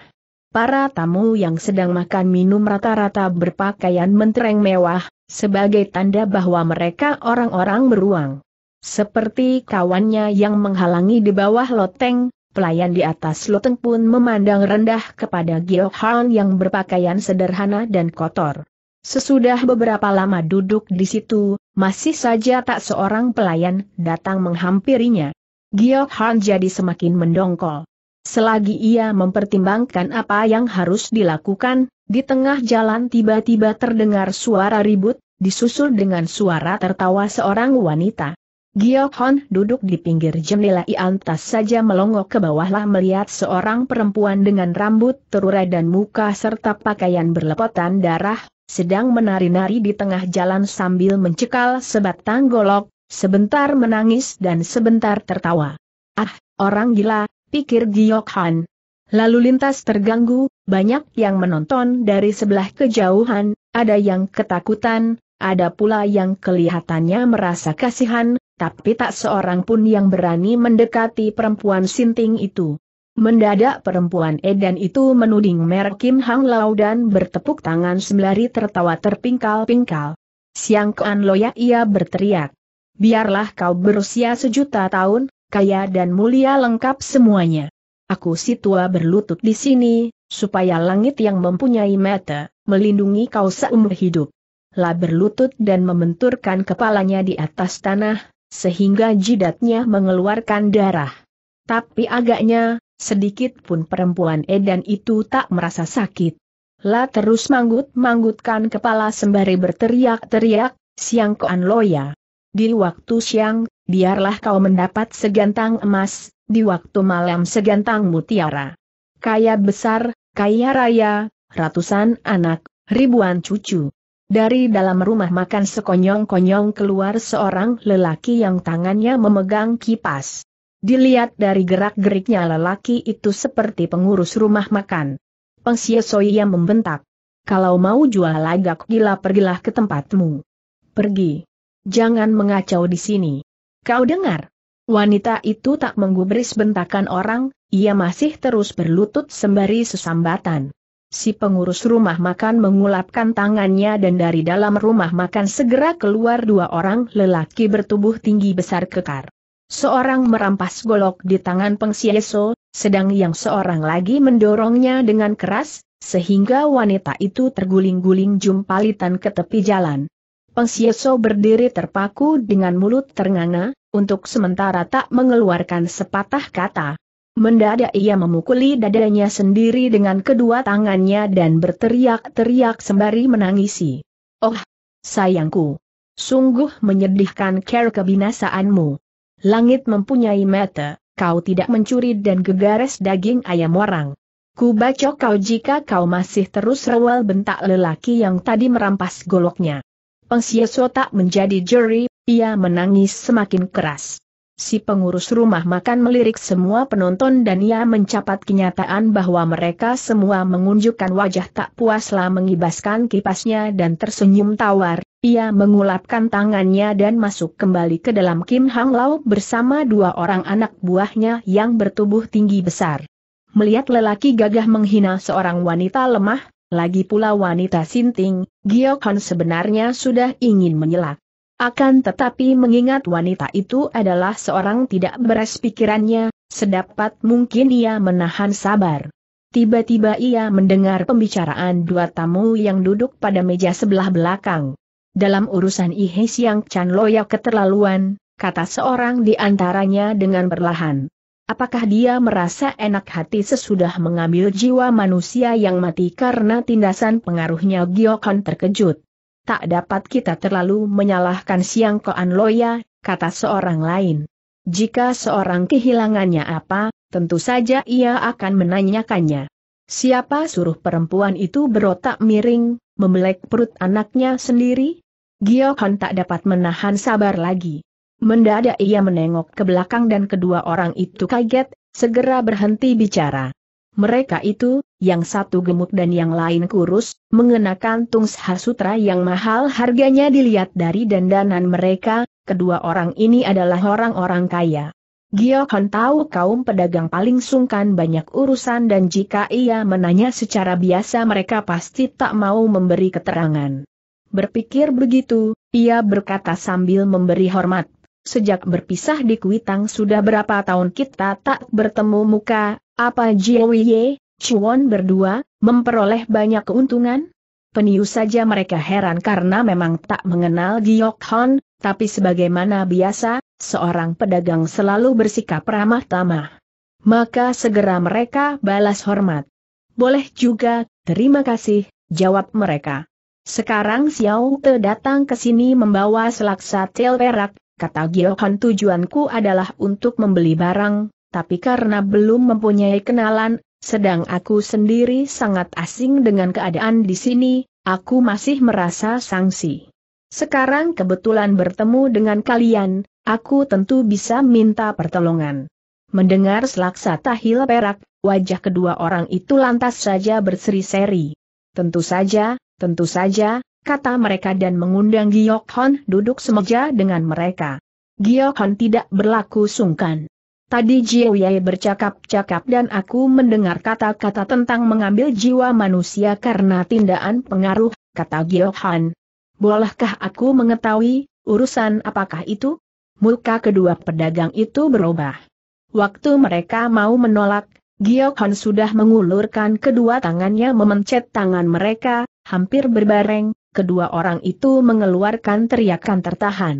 Para tamu yang sedang makan minum rata-rata berpakaian mentereng mewah, sebagai tanda bahwa mereka orang-orang beruang. Seperti kawannya yang menghalangi di bawah loteng, pelayan di atas loteng pun memandang rendah kepada Giok Han yang berpakaian sederhana dan kotor. Sesudah beberapa lama duduk di situ, masih saja tak seorang pelayan datang menghampirinya. Giok Han jadi semakin mendongkol. Selagi ia mempertimbangkan apa yang harus dilakukan, di tengah jalan tiba-tiba terdengar suara ribut, disusul dengan suara tertawa seorang wanita. Giok Han duduk di pinggir jendela lantas saja melongok ke bawahlah melihat seorang perempuan dengan rambut terurai dan muka serta pakaian berlepotan darah, sedang menari-nari di tengah jalan sambil mencekal sebatang golok, sebentar menangis dan sebentar tertawa. "Ah, orang gila," pikir Giok Han. Lalu lintas terganggu, banyak yang menonton dari sebelah kejauhan, ada yang ketakutan, ada pula yang kelihatannya merasa kasihan, tapi tak seorang pun yang berani mendekati perempuan sinting itu. Mendadak perempuan edan itu menuding merek Kim Hang Lau dan bertepuk tangan sembari tertawa terpingkal-pingkal. "Siangkuan Loya," ia berteriak. "Biarlah kau berusia 1.000.000 tahun, kaya dan mulia lengkap semuanya. Aku si tua berlutut di sini, supaya langit yang mempunyai mata, melindungi kau seumur hidup." Lah berlutut dan membenturkan kepalanya di atas tanah, sehingga jidatnya mengeluarkan darah. Tapi agaknya, sedikit pun perempuan edan itu tak merasa sakit. Lah terus manggut-manggutkan kepala sembari berteriak-teriak, "Siangkuan Loya. Di waktu siang, biarlah kau mendapat segantang emas, di waktu malam segantang mutiara. Kaya besar, kaya raya, ratusan anak, ribuan cucu." Dari dalam rumah makan sekonyong-konyong keluar seorang lelaki yang tangannya memegang kipas. Dilihat dari gerak-geriknya lelaki itu seperti pengurus rumah makan. "Peng Sia So," ia membentak. "Kalau mau jual lagak gila pergilah ke tempatmu. Pergi. Jangan mengacau di sini. Kau dengar?" Wanita itu tak menggubris bentakan orang, ia masih terus berlutut sembari sesambatan. Si pengurus rumah makan mengulapkan tangannya dan dari dalam rumah makan segera keluar dua orang lelaki bertubuh tinggi besar kekar. Seorang merampas golok di tangan Peng Sia So, sedang yang seorang lagi mendorongnya dengan keras, sehingga wanita itu terguling-guling jumpalitan ke tepi jalan. Peng Sia So berdiri terpaku dengan mulut ternganga, untuk sementara tak mengeluarkan sepatah kata. Mendadak ia memukuli dadanya sendiri dengan kedua tangannya dan berteriak-teriak sembari menangisi. "Oh, sayangku. Sungguh menyedihkan care kebinasaanmu. Langit mempunyai mata, kau tidak mencuri dan gegares daging ayam orang. Ku bacok kau jika kau masih terus rewel," bentak lelaki yang tadi merampas goloknya. Peng Sia So tak menjadi juri, ia menangis semakin keras. Si pengurus rumah makan melirik semua penonton dan ia mencapat kenyataan bahwa mereka semua mengunjukkan wajah tak puaslah mengibaskan kipasnya dan tersenyum tawar, ia mengulapkan tangannya dan masuk kembali ke dalam Kim Hang Lau bersama dua orang anak buahnya yang bertubuh tinggi besar. Melihat lelaki gagah menghina seorang wanita lemah, lagi pula wanita sinting, Giok Han sebenarnya sudah ingin menyelak. Akan tetapi mengingat wanita itu adalah seorang tidak beres pikirannya, sedapat mungkin ia menahan sabar. Tiba-tiba ia mendengar pembicaraan dua tamu yang duduk pada meja sebelah belakang. "Dalam urusan Ihe Siangkuan Loya keterlaluan," kata seorang di antaranya dengan perlahan. "Apakah dia merasa enak hati sesudah mengambil jiwa manusia yang mati karena tindasan pengaruhnya?" Giok Han terkejut. Tak dapat kita terlalu menyalahkan Siangkuan Loya, kata seorang lain. Jika seorang kehilangannya apa, tentu saja ia akan menanyakannya. Siapa suruh perempuan itu berotak miring, membelek perut anaknya sendiri? Giok Han tak dapat menahan sabar lagi. Mendadak ia menengok ke belakang dan kedua orang itu kaget, segera berhenti bicara. Mereka itu, yang satu gemuk dan yang lain kurus, mengenakan tungsha sutra yang mahal harganya dilihat dari dandanan mereka, kedua orang ini adalah orang-orang kaya. Giok Han tahu kaum pedagang paling sungkan banyak urusan dan jika ia menanya secara biasa mereka pasti tak mau memberi keterangan. Berpikir begitu, ia berkata sambil memberi hormat, sejak berpisah di Kuitang sudah berapa tahun kita tak bertemu muka, apa Jiwie, Chuan berdua, memperoleh banyak keuntungan? Penius saja mereka heran karena memang tak mengenal Giok Han, tapi sebagaimana biasa, seorang pedagang selalu bersikap ramah tamah. Maka segera mereka balas hormat. Boleh juga, terima kasih, jawab mereka. Sekarang Xiao Te datang ke sini membawa selaksa tel perak, kata Giok Han, tujuanku adalah untuk membeli barang, tapi karena belum mempunyai kenalan, sedang aku sendiri sangat asing dengan keadaan di sini, aku masih merasa sangsi. Sekarang kebetulan bertemu dengan kalian, aku tentu bisa minta pertolongan. Mendengar selaksa tahil perak, wajah kedua orang itu lantas saja berseri-seri. tentu saja, kata mereka dan mengundang Giok Han duduk semeja dengan mereka. Giok Han tidak berlaku sungkan. Tadi Jiwie bercakap-cakap dan aku mendengar kata-kata tentang mengambil jiwa manusia karena tindakan pengaruh, kata Giok Han. Bolehkah aku mengetahui, urusan apakah itu? Muka kedua pedagang itu berubah. Waktu mereka mau menolak, Giok Han sudah mengulurkan kedua tangannya memencet tangan mereka, hampir berbareng, kedua orang itu mengeluarkan teriakan tertahan.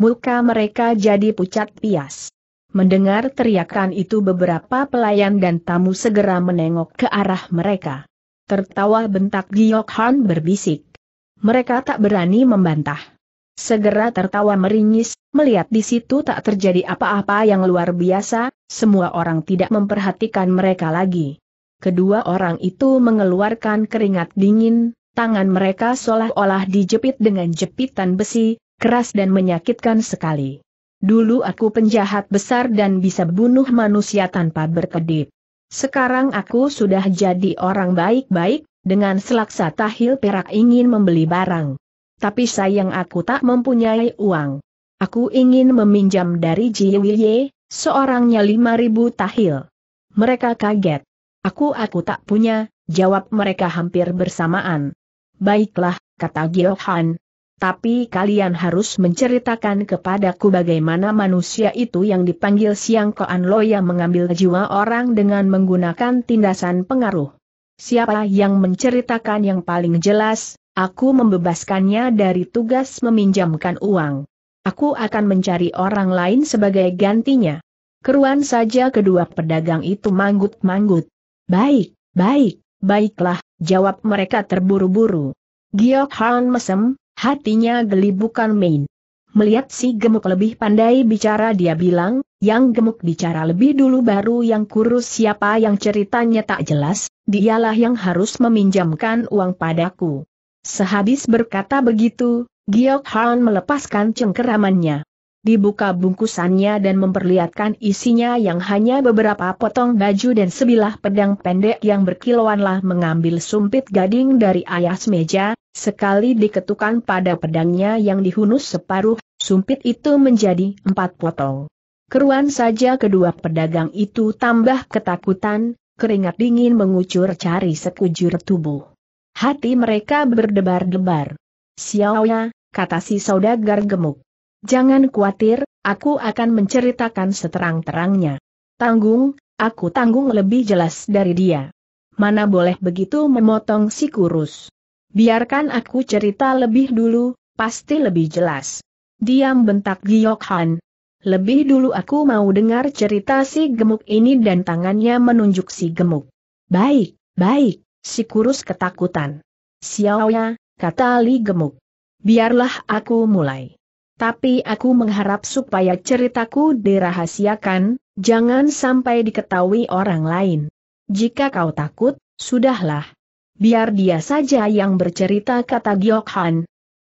Muka mereka jadi pucat pias. Mendengar teriakan itu beberapa pelayan dan tamu segera menengok ke arah mereka. Tertawa bentak Giok Han berbisik. Mereka tak berani membantah. Segera tertawa meringis, melihat di situ tak terjadi apa-apa yang luar biasa, semua orang tidak memperhatikan mereka lagi. Kedua orang itu mengeluarkan keringat dingin, tangan mereka seolah-olah dijepit dengan jepitan besi, keras dan menyakitkan sekali. Dulu aku penjahat besar dan bisa bunuh manusia tanpa berkedip. Sekarang aku sudah jadi orang baik-baik, dengan selaksa tahil perak ingin membeli barang. Tapi sayang aku tak mempunyai uang. Aku ingin meminjam dari Jiwie, seorangnya 5.000 tahil. Mereka kaget. Aku tak punya, jawab mereka hampir bersamaan. Baiklah, kata Giok Han. Tapi kalian harus menceritakan kepadaku bagaimana manusia itu yang dipanggil Siangkuan Loya mengambil jiwa orang dengan menggunakan tindasan pengaruh. Siapa yang menceritakan yang paling jelas, aku membebaskannya dari tugas meminjamkan uang. Aku akan mencari orang lain sebagai gantinya. Keruan saja kedua pedagang itu manggut-manggut. Baiklah, jawab mereka terburu-buru. Giok Han mesem. Hatinya geli bukan main. Melihat si gemuk lebih pandai bicara dia bilang, yang gemuk bicara lebih dulu baru yang kurus, siapa yang ceritanya tak jelas, dialah yang harus meminjamkan uang padaku. Sehabis berkata begitu, Giok Han melepaskan cengkeramannya. Dibuka bungkusannya dan memperlihatkan isinya yang hanya beberapa potong baju dan sebilah pedang pendek yang berkilauanlah mengambil sumpit gading dari atas meja. Sekali diketukan pada pedangnya yang dihunus separuh, sumpit itu menjadi 4 potong. Keruan saja kedua pedagang itu tambah ketakutan, keringat dingin mengucur cari sekujur tubuh. Hati mereka berdebar-debar. Xiaoya, kata si saudagar gemuk. Jangan khawatir, aku akan menceritakan seterang-terangnya. Aku tanggung lebih jelas dari dia. Mana boleh begitu memotong si kurus. Biarkan aku cerita lebih dulu, pasti lebih jelas. Diam, bentak Giok Han. Lebih dulu aku mau dengar cerita si gemuk ini dan tangannya menunjuk si gemuk. Baik, si kurus ketakutan. Xiaoya, kata Li gemuk. biarlah aku mulai. Tapi aku mengharap supaya ceritaku dirahasiakan, jangan sampai diketahui orang lain. Jika kau takut, sudahlah. Biar dia saja yang bercerita, kata Giok Han.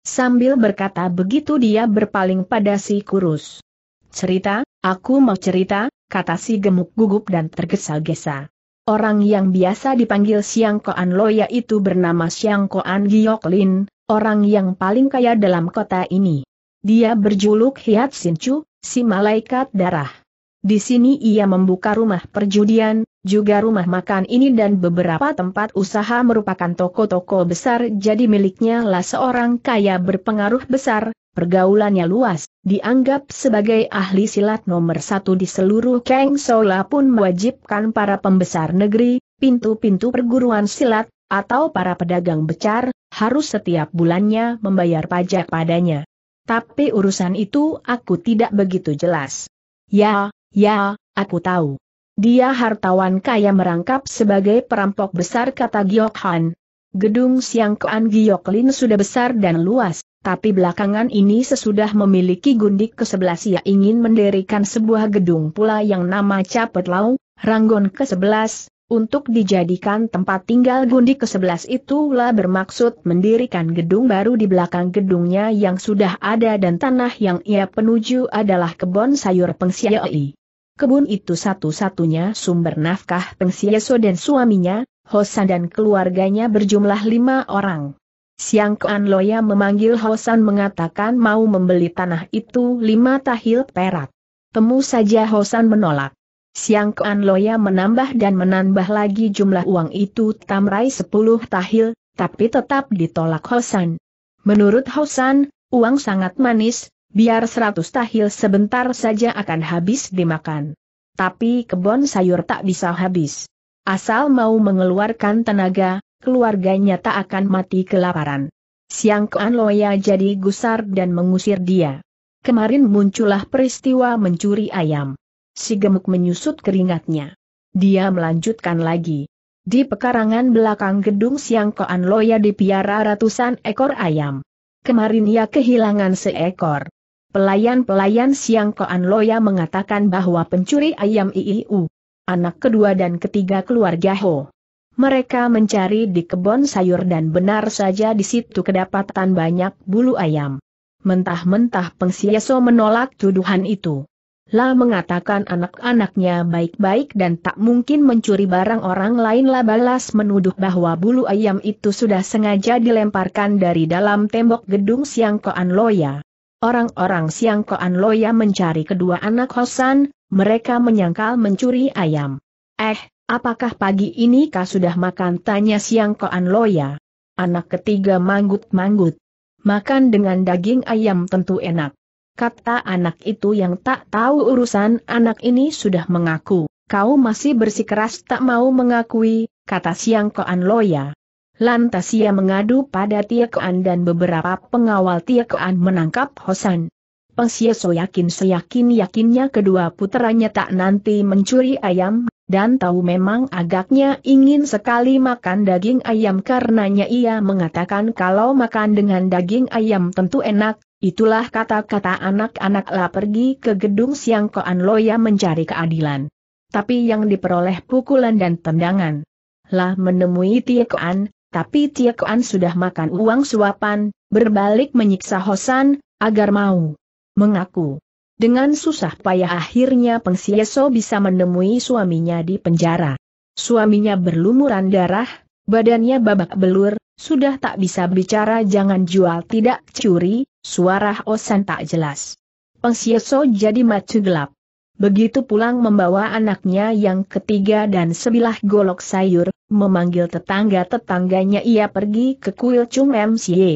Sambil berkata begitu dia berpaling pada si kurus. Cerita, aku mau cerita, kata si gemuk gugup dan tergesa-gesa. Orang yang biasa dipanggil Siangkuan Loya itu bernama Siangkuan Giok Lin, orang yang paling kaya dalam kota ini. Dia berjuluk Hiat Sin Cu, si malaikat darah. Di sini ia membuka rumah perjudian, juga rumah makan ini dan beberapa tempat usaha merupakan toko-toko besar, jadi miliknya lah seorang kaya berpengaruh besar, pergaulannya luas, dianggap sebagai ahli silat nomor satu di seluruh Kang Sola pun mewajibkan para pembesar negeri, pintu-pintu perguruan silat, atau para pedagang becar, harus setiap bulannya membayar pajak padanya. Tapi urusan itu aku tidak begitu jelas. Ya, aku tahu. Dia hartawan kaya merangkap sebagai perampok besar, kata Giok Han. Gedung Siangkuan Giok Lin sudah besar dan luas, tapi belakangan ini sesudah memiliki gundik ke-11 ia ingin mendirikan sebuah gedung pula yang nama Capet Lau, Ranggon ke-11, untuk dijadikan tempat tinggal gundik ke-11 itulah bermaksud mendirikan gedung baru di belakang gedungnya yang sudah ada dan tanah yang ia penuju adalah kebun sayur Peng Sia So. Kebun itu satu-satunya sumber nafkah Peng Sia So dan suaminya, Ho San dan keluarganya berjumlah 5 orang. Siangkuan Loya memanggil Ho San mengatakan mau membeli tanah itu 5 tahil perak. Temu saja Ho San menolak. Siangkuan Loya menambah dan menambah lagi jumlah uang itu tamrai 10 tahil, tapi tetap ditolak Ho San. Menurut Ho San, uang sangat manis. Biar 100 tahil sebentar saja akan habis dimakan. Tapi kebun sayur tak bisa habis. Asal mau mengeluarkan tenaga, keluarganya tak akan mati kelaparan. Siangkuan Loya jadi gusar dan mengusir dia. Kemarin muncullah peristiwa mencuri ayam. Si gemuk menyusut keringatnya. Dia melanjutkan lagi. Di pekarangan belakang gedung Siangkuan Loya dipiara ratusan ekor ayam. Kemarin ia kehilangan seekor. Pelayan-pelayan Siangkuan Loya mengatakan bahwa pencuri ayam itu anak kedua dan ketiga keluarga Ho. Mereka mencari di kebun sayur dan benar saja di situ kedapatan banyak bulu ayam. Mentah-mentah Peng Sia So menolak tuduhan itu. Lah mengatakan anak-anaknya baik-baik dan tak mungkin mencuri barang orang lain. Lah balas menuduh bahwa bulu ayam itu sudah sengaja dilemparkan dari dalam tembok gedung Siangkuan Loya. Orang-orang Siangkuan Loya mencari kedua anak Ho San, mereka menyangkal mencuri ayam. Apakah pagi ini kau sudah makan? Tanya Siangkuan Loya. Anak ketiga manggut-manggut. Makan dengan daging ayam tentu enak. Kata anak itu yang tak tahu urusan. Anak ini sudah mengaku. Kau masih bersikeras tak mau mengakui, kata Siangkuan Loya. Lantas ia mengadu pada Tia Kuan dan beberapa pengawal Tia Kuan menangkap Ho San. Peng Sia So yakin seyakin-yakinnya kedua puteranya tak nanti mencuri ayam, dan tahu memang agaknya ingin sekali makan daging ayam, karenanya ia mengatakan kalau makan dengan daging ayam tentu enak. Itulah kata-kata anak-anak La pergi ke gedung Siangkuan Loya mencari keadilan. Tapi yang diperoleh pukulan dan tendangan. La menemui Tia Kuan. Tapi Tia Kuan sudah makan uang suapan, berbalik menyiksa Ho San, agar mau mengaku. Dengan susah payah akhirnya Peng Sia So bisa menemui suaminya di penjara. Suaminya berlumuran darah, badannya babak belur, sudah tak bisa bicara. Jangan jual tidak curi, suara Ho San tak jelas. Peng Sia So jadi mata gelap. Begitu pulang membawa anaknya yang ketiga dan sebilah golok sayur, memanggil tetangga-tetangganya ia pergi ke kuil Cu Si Ye.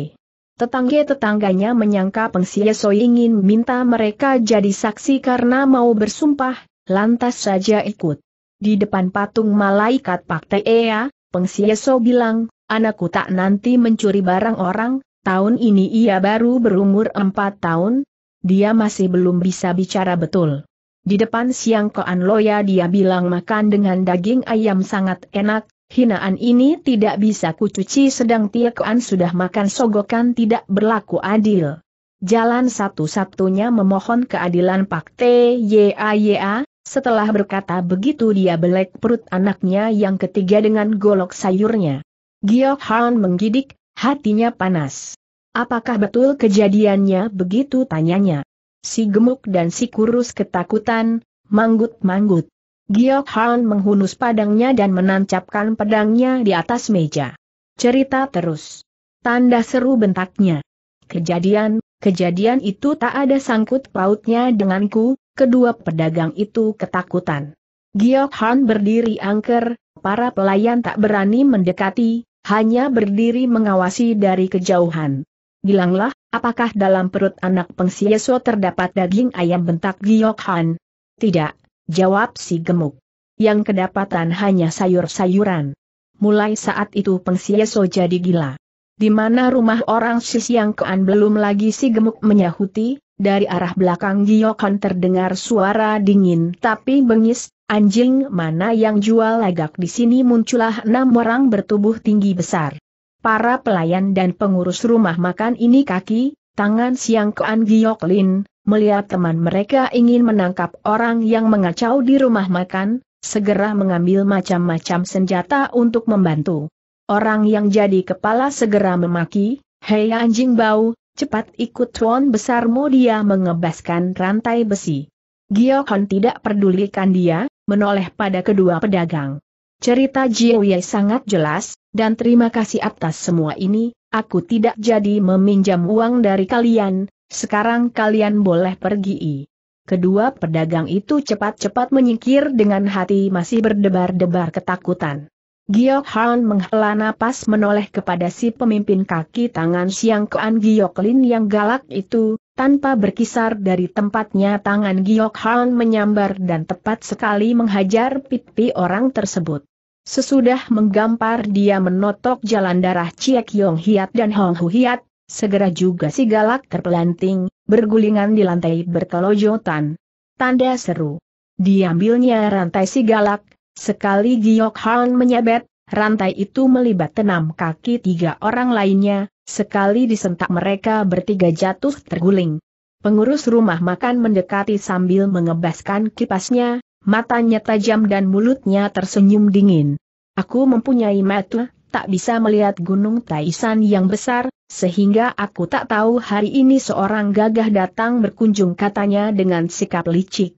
Tetangga-tetangganya menyangka Peng Sia So ingin minta mereka jadi saksi karena mau bersumpah, lantas saja ikut. Di depan patung malaikat Pak Tea, Peng Sia So bilang, anakku tak nanti mencuri barang orang, tahun ini ia baru berumur 4 tahun, dia masih belum bisa bicara betul. Di depan Siangkuan Loya dia bilang makan dengan daging ayam sangat enak, Hinaan ini tidak bisa kucuci, sedang Tia Kuan sudah makan sogokan tidak berlaku adil. Jalan satu-satunya memohon keadilan Pak T.Y.A.Y.A. Setelah berkata begitu dia belek perut anaknya yang ketiga dengan golok sayurnya. Giok Han menggidik, hatinya panas. Apakah betul kejadiannya begitu, tanyanya? Si gemuk dan si kurus ketakutan, manggut-manggut. Giok Han menghunus padangnya dan menancapkan pedangnya di atas meja. Cerita terus. Tanda seru, bentaknya. Kejadian itu tak ada sangkut pautnya denganku, kedua pedagang itu ketakutan. Giok Han berdiri angker, para pelayan tak berani mendekati, hanya berdiri mengawasi dari kejauhan. Bilanglah, apakah dalam perut anak Peng Sia So terdapat daging ayam, bentak Giok Han? Tidak, jawab si gemuk. Yang kedapatan hanya sayur-sayuran. Mulai saat itu Peng Sia So jadi gila. Di mana rumah orang si Siangkuan? Belum lagi si gemuk menyahuti, dari arah belakang Giok Han terdengar suara dingin tapi bengis, anjing mana yang jual lagak di sini? Muncullah 6 orang bertubuh tinggi besar. Para pelayan dan pengurus rumah makan ini kaki, tangan Siangkuan Giok Lin. Melihat teman mereka ingin menangkap orang yang mengacau di rumah makan, segera mengambil macam-macam senjata untuk membantu. Orang yang jadi kepala segera memaki, "Hei anjing bau, cepat ikut tuan besarmu!" Dia mengebaskan rantai besi. Giok Han tidak pedulikan dia, menoleh pada kedua pedagang. Cerita Jiwie sangat jelas, dan terima kasih atas semua ini, aku tidak jadi meminjam uang dari kalian. Sekarang kalian boleh pergi. Kedua pedagang itu cepat-cepat menyingkir dengan hati masih berdebar-debar ketakutan. Giok Han menghela napas, menoleh kepada si pemimpin kaki tangan Siangkuan Giok Lin yang galak itu. Tanpa berkisar dari tempatnya tangan Giok Han menyambar dan tepat sekali menghajar pipi orang tersebut. Sesudah menggampar dia menotok jalan darah Ciek Yong Hiat dan Hong Hu Hiat. Segera juga si galak terpelanting, bergulingan di lantai berkelojotan. Tanda seru. Diambilnya rantai si galak, sekali Giok Han menyabet, rantai itu melibat 6 kaki 3 orang lainnya, sekali disentak mereka bertiga jatuh terguling. Pengurus rumah makan mendekati sambil mengebaskan kipasnya, matanya tajam dan mulutnya tersenyum dingin. Aku mempunyai mata tak bisa melihat gunung Taisan yang besar, sehingga aku tak tahu hari ini seorang gagah datang berkunjung, katanya dengan sikap licik.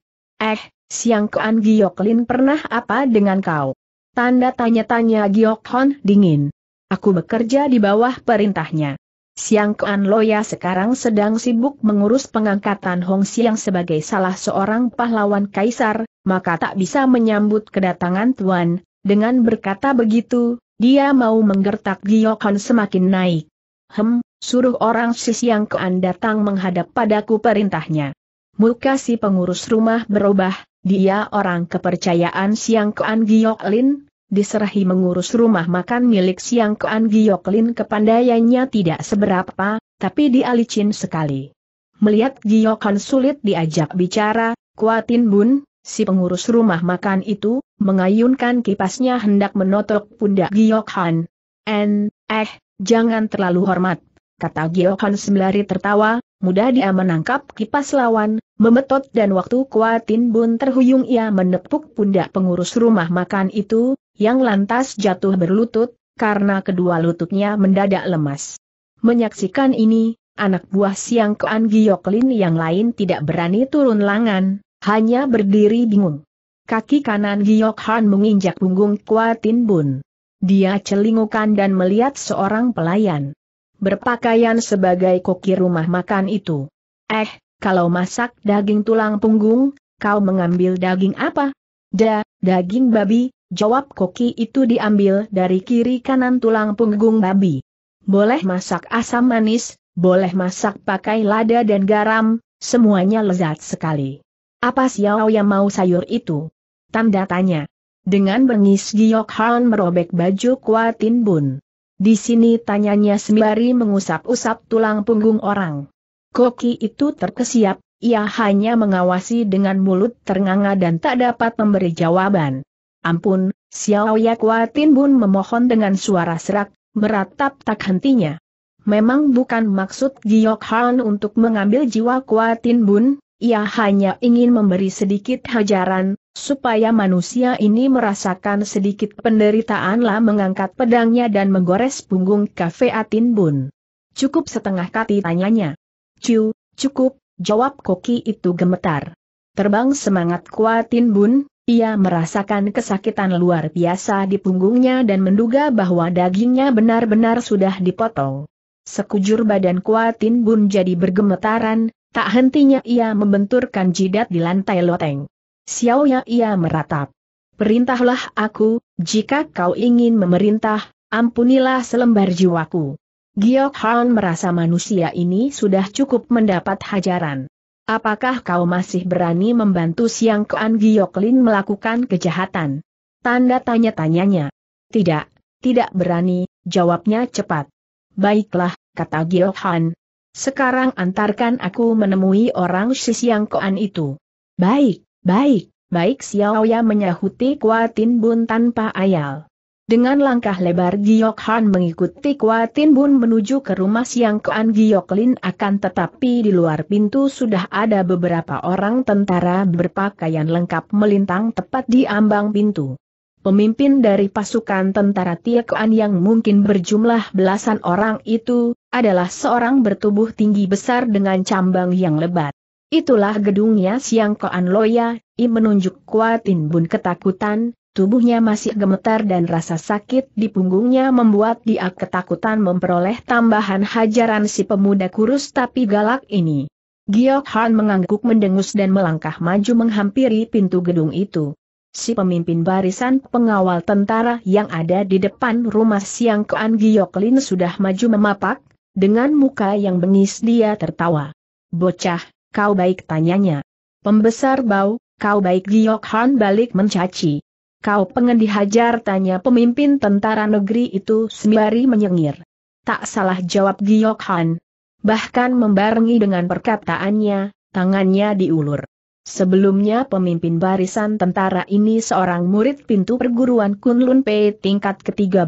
Siangkuan Giok Lin, pernah apa dengan kau? Tanda tanya-tanya Giok Han dingin. Aku bekerja di bawah perintahnya. Siangkuan Loya sekarang sedang sibuk mengurus pengangkatan Hong Siang sebagai salah seorang pahlawan kaisar, maka tak bisa menyambut kedatangan tuan. Dengan berkata begitu, dia mau menggertak Giok Han semakin naik. Suruh orang si Siangkuan datang menghadap padaku, perintahnya. Muka si pengurus rumah berubah, dia orang kepercayaan Siangkuan Giok Lin, diserahi mengurus rumah makan milik Siangkuan Giok Lin. Kepandaiannya tidak seberapa, tapi dia licin sekali. Melihat Giok Han sulit diajak bicara, Kwa Tin Bun, si pengurus rumah makan itu, mengayunkan kipasnya hendak menotok pundak Giok Han. Jangan terlalu hormat, kata Giok Han sembari tertawa. Mudah dia menangkap kipas lawan, memetot, dan waktu Kwa Tin Bun terhuyung ia menepuk pundak pengurus rumah makan itu, yang lantas jatuh berlutut, karena kedua lututnya mendadak lemas. Menyaksikan ini, anak buah Siangkuan Giok Lin yang lain tidak berani turun lengan, hanya berdiri bingung. Kaki kanan Giok Han menginjak punggung Kwa Tin Bun. Dia celingukan dan melihat seorang pelayan berpakaian sebagai koki rumah makan itu. Kalau masak daging tulang punggung, kau mengambil daging apa? Daging babi, jawab koki itu, diambil dari kiri kanan tulang punggung babi. Boleh masak asam manis, boleh masak pakai lada dan garam, semuanya lezat sekali. Apa siau yang mau sayur itu? Tanda tanya. Dengan bengis Giok Han merobek baju Kwa Tin Bun. Di sini, tanyanya sembari mengusap-usap tulang punggung orang. Koki itu terkesiap, ia hanya mengawasi dengan mulut ternganga dan tak dapat memberi jawaban. Ampun, Xiaoya Kwa Tin Bun memohon dengan suara serak, meratap tak hentinya. Memang bukan maksud Giok Han untuk mengambil jiwa Kwa Tin Bun, ia hanya ingin memberi sedikit hajaran, supaya manusia ini merasakan sedikit penderitaan. Lah mengangkat pedangnya dan menggores punggung Kwa Tin Bun. Cukup setengah kaki, tanyanya. Cukup, jawab koki itu gemetar. Terbang semangat Kwa Tin Bun, ia merasakan kesakitan luar biasa di punggungnya dan menduga bahwa dagingnya benar-benar sudah dipotong. Sekujur badan Kwa Tin Bun jadi bergemetaran, tak hentinya ia membenturkan jidat di lantai loteng. Xiaoya, ia meratap. Perintahlah aku, jika kau ingin memerintah, ampunilah selembar jiwaku. Giok Han merasa manusia ini sudah cukup mendapat hajaran. Apakah kau masih berani membantu Siangkuan Giok Lin melakukan kejahatan? Tanda tanya-tanyanya. Tidak berani, jawabnya cepat. Baiklah, kata Giok Han. Sekarang antarkan aku menemui orang si Siangkuan itu. Baik, Xiaoya menyahuti Kwa Tin Bun tanpa ayal. Dengan langkah lebar Giok Han mengikuti Kwa Tin Bun menuju ke rumah Siangkuan Giok Lin, akan tetapi di luar pintu sudah ada beberapa orang tentara berpakaian lengkap melintang tepat di ambang pintu. Pemimpin dari pasukan tentara Tia Kuan yang mungkin berjumlah belasan orang itu, adalah seorang bertubuh tinggi besar dengan cambang yang lebat. Itulah gedungnya Siangkuan Loya, ia menunjuk Kwa Tin Bun ketakutan. Tubuhnya masih gemetar dan rasa sakit di punggungnya membuat dia ketakutan memperoleh tambahan hajaran si pemuda kurus tapi galak ini. Giok Han mengangguk mendengus dan melangkah maju menghampiri pintu gedung itu. Si pemimpin barisan pengawal tentara yang ada di depan rumah Siangkuan Giok Lin sudah maju memapak, dengan muka yang bengis dia tertawa. Bocah, kau baik, tanyanya. Pembesar bau, kau baik, Giok Han balik mencaci. Kau pengen dihajar, tanya pemimpin tentara negeri itu sembari menyengir. Tak salah, jawab Giok Han. Bahkan membarengi dengan perkataannya, tangannya diulur. Sebelumnya pemimpin barisan tentara ini seorang murid pintu perguruan Kunlun P tingkat ke-13,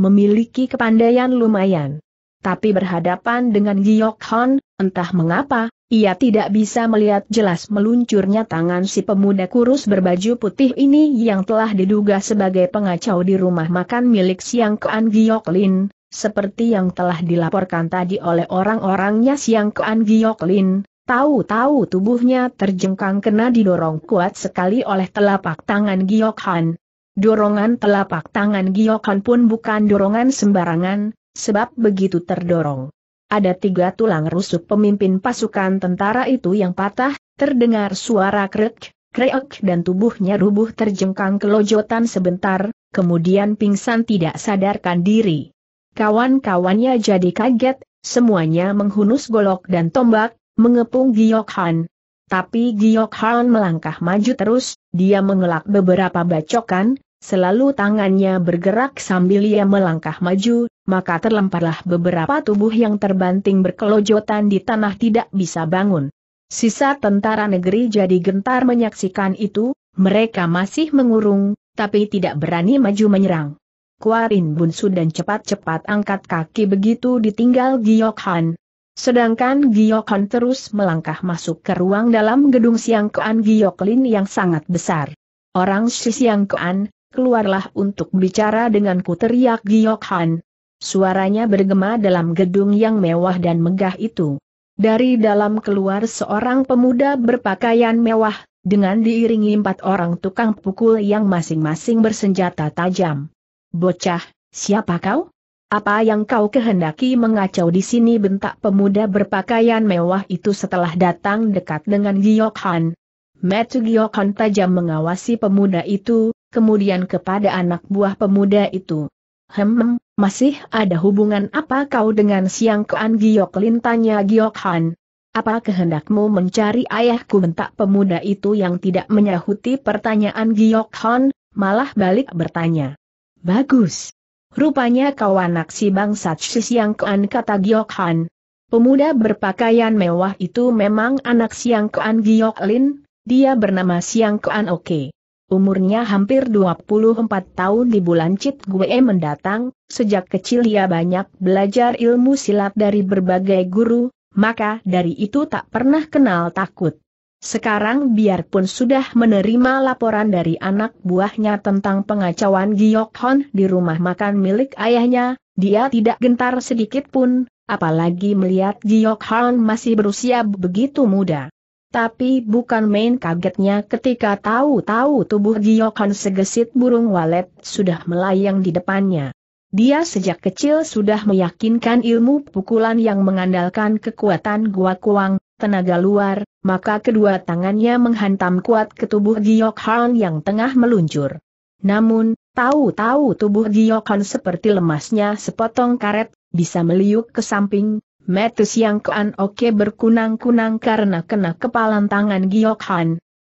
memiliki kepandaian lumayan. Tapi berhadapan dengan Giok Han, entah mengapa, ia tidak bisa melihat jelas meluncurnya tangan si pemuda kurus berbaju putih ini yang telah diduga sebagai pengacau di rumah makan milik Siangkuan Giok Lin, seperti yang telah dilaporkan tadi oleh orang-orangnya Siangkuan Giok Lin. Tahu-tahu tubuhnya terjengkang kena didorong kuat sekali oleh telapak tangan Giok Han. Dorongan telapak tangan Giok Han pun bukan dorongan sembarangan. Sebab begitu terdorong, ada tiga tulang rusuk pemimpin pasukan tentara itu yang patah, terdengar suara krek, dan tubuhnya rubuh terjengkang kelojotan sebentar, kemudian pingsan tidak sadarkan diri. Kawan-kawannya jadi kaget, semuanya menghunus golok dan tombak, mengepung Giok Han. Tapi Giok Han melangkah maju terus, dia mengelak beberapa bacokan, selalu tangannya bergerak sambil ia melangkah maju. Maka terlemparlah beberapa tubuh yang terbanting berkelojotan di tanah tidak bisa bangun. Sisa tentara negeri jadi gentar menyaksikan itu, mereka masih mengurung, tapi tidak berani maju menyerang. Kwa Tin Bun sudah cepat-cepat angkat kaki begitu ditinggal Giok Han. Sedangkan Giok Han terus melangkah masuk ke ruang dalam gedung Siangkuan Giok Lin yang sangat besar. Orang si Siangkuan, keluarlah untuk bicara denganku, teriak Giok Han. Suaranya bergema dalam gedung yang mewah dan megah itu. Dari dalam keluar seorang pemuda berpakaian mewah, dengan diiringi 4 orang tukang pukul yang masing-masing bersenjata tajam. Bocah, siapa kau? Apa yang kau kehendaki mengacau di sini, bentak pemuda berpakaian mewah itu setelah datang dekat dengan Giok Han. Mata Giok Han tajam mengawasi pemuda itu, kemudian kepada anak buah pemuda itu. Masih ada hubungan apa kau dengan Siangkuan Giok Lin, tanya Giok Han. Apa kehendakmu mencari ayahku, bentak pemuda itu yang tidak menyahuti pertanyaan Giok Han, malah balik bertanya. Bagus. Rupanya kau anak si bangsat si Siangkuan, kata Giok Han. Pemuda berpakaian mewah itu memang anak Siangkuan Giok Lin, dia bernama Siangkuan Oke. Umurnya hampir 24 tahun di bulan Cit Gue mendatang, sejak kecil ia banyak belajar ilmu silat dari berbagai guru, maka dari itu tak pernah kenal takut. Sekarang biarpun sudah menerima laporan dari anak buahnya tentang pengacauan Giok Han di rumah makan milik ayahnya, dia tidak gentar sedikit pun, apalagi melihat Giok Han masih berusia begitu muda. Tapi bukan main kagetnya ketika tahu-tahu tubuh Giok Han segesit burung walet sudah melayang di depannya. Dia sejak kecil sudah meyakinkan ilmu pukulan yang mengandalkan kekuatan gua kuang, tenaga luar, maka kedua tangannya menghantam kuat ke tubuh Giok Han yang tengah meluncur. Namun, tahu-tahu tubuh Giok Han seperti lemasnya sepotong karet, bisa meliuk ke samping. Mata Siangkuan Oke berkunang-kunang karena kena kepalan tangan Giok Han.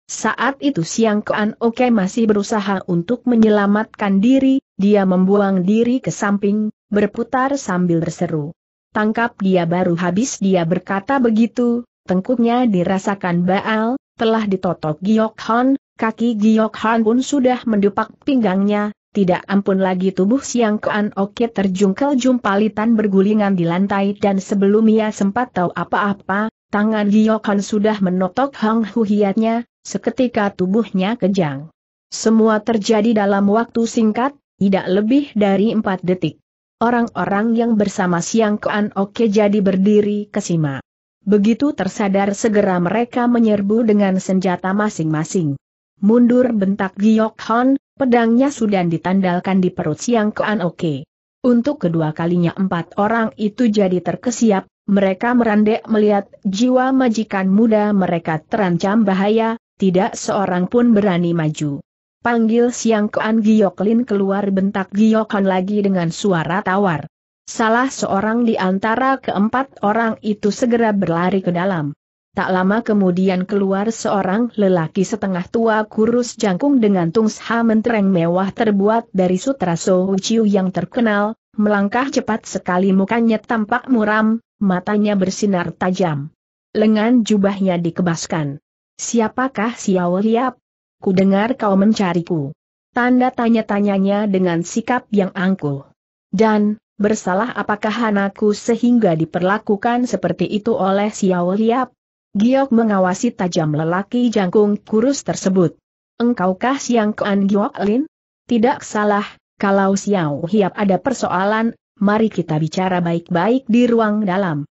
Saat itu Siangkuan Oke masih berusaha untuk menyelamatkan diri, dia membuang diri ke samping, berputar sambil berseru. Tangkap dia, baru habis dia berkata begitu, tengkuknya dirasakan baal, telah ditotok Giok Han, kaki Giok Han pun sudah mendepak pinggangnya. Tidak ampun lagi tubuh Siangkuan Oke terjungkel jumpalitan bergulingan di lantai dan sebelum ia sempat tahu apa-apa, tangan Giok Han sudah menotok Hang Huhiatnya, seketika tubuhnya kejang. Semua terjadi dalam waktu singkat, tidak lebih dari 4 detik. Orang-orang yang bersama Siangkuan Oke jadi berdiri kesima. Begitu tersadar segera mereka menyerbu dengan senjata masing-masing. Mundur, bentak Giok Han. Pedangnya sudah ditandalkan di perut Siangkuan Oke. Untuk kedua kalinya 4 orang itu jadi terkesiap, mereka merandek melihat jiwa majikan muda mereka terancam bahaya, tidak seorang pun berani maju. Panggil Siangkuan Giok Lin keluar, bentak Giok Han lagi dengan suara tawar. Salah seorang di antara keempat orang itu segera berlari ke dalam. Tak lama kemudian keluar seorang lelaki setengah tua kurus jangkung dengan tungsha mentereng mewah terbuat dari sutra Souciu yang terkenal, melangkah cepat sekali, mukanya tampak muram, matanya bersinar tajam. Lengan jubahnya dikebaskan. Siapakah Xiao Liap? Ku dengar kau mencariku. Tanda tanya-tanyanya dengan sikap yang angkuh. Dan, bersalah apakah anakku sehingga diperlakukan seperti itu oleh Xiao Liap? Giok mengawasi tajam lelaki jangkung kurus tersebut. Engkaukah Siangkuan Giok Lin? Tidak salah, kalau Xiao Liap ada persoalan, mari kita bicara baik-baik di ruang dalam.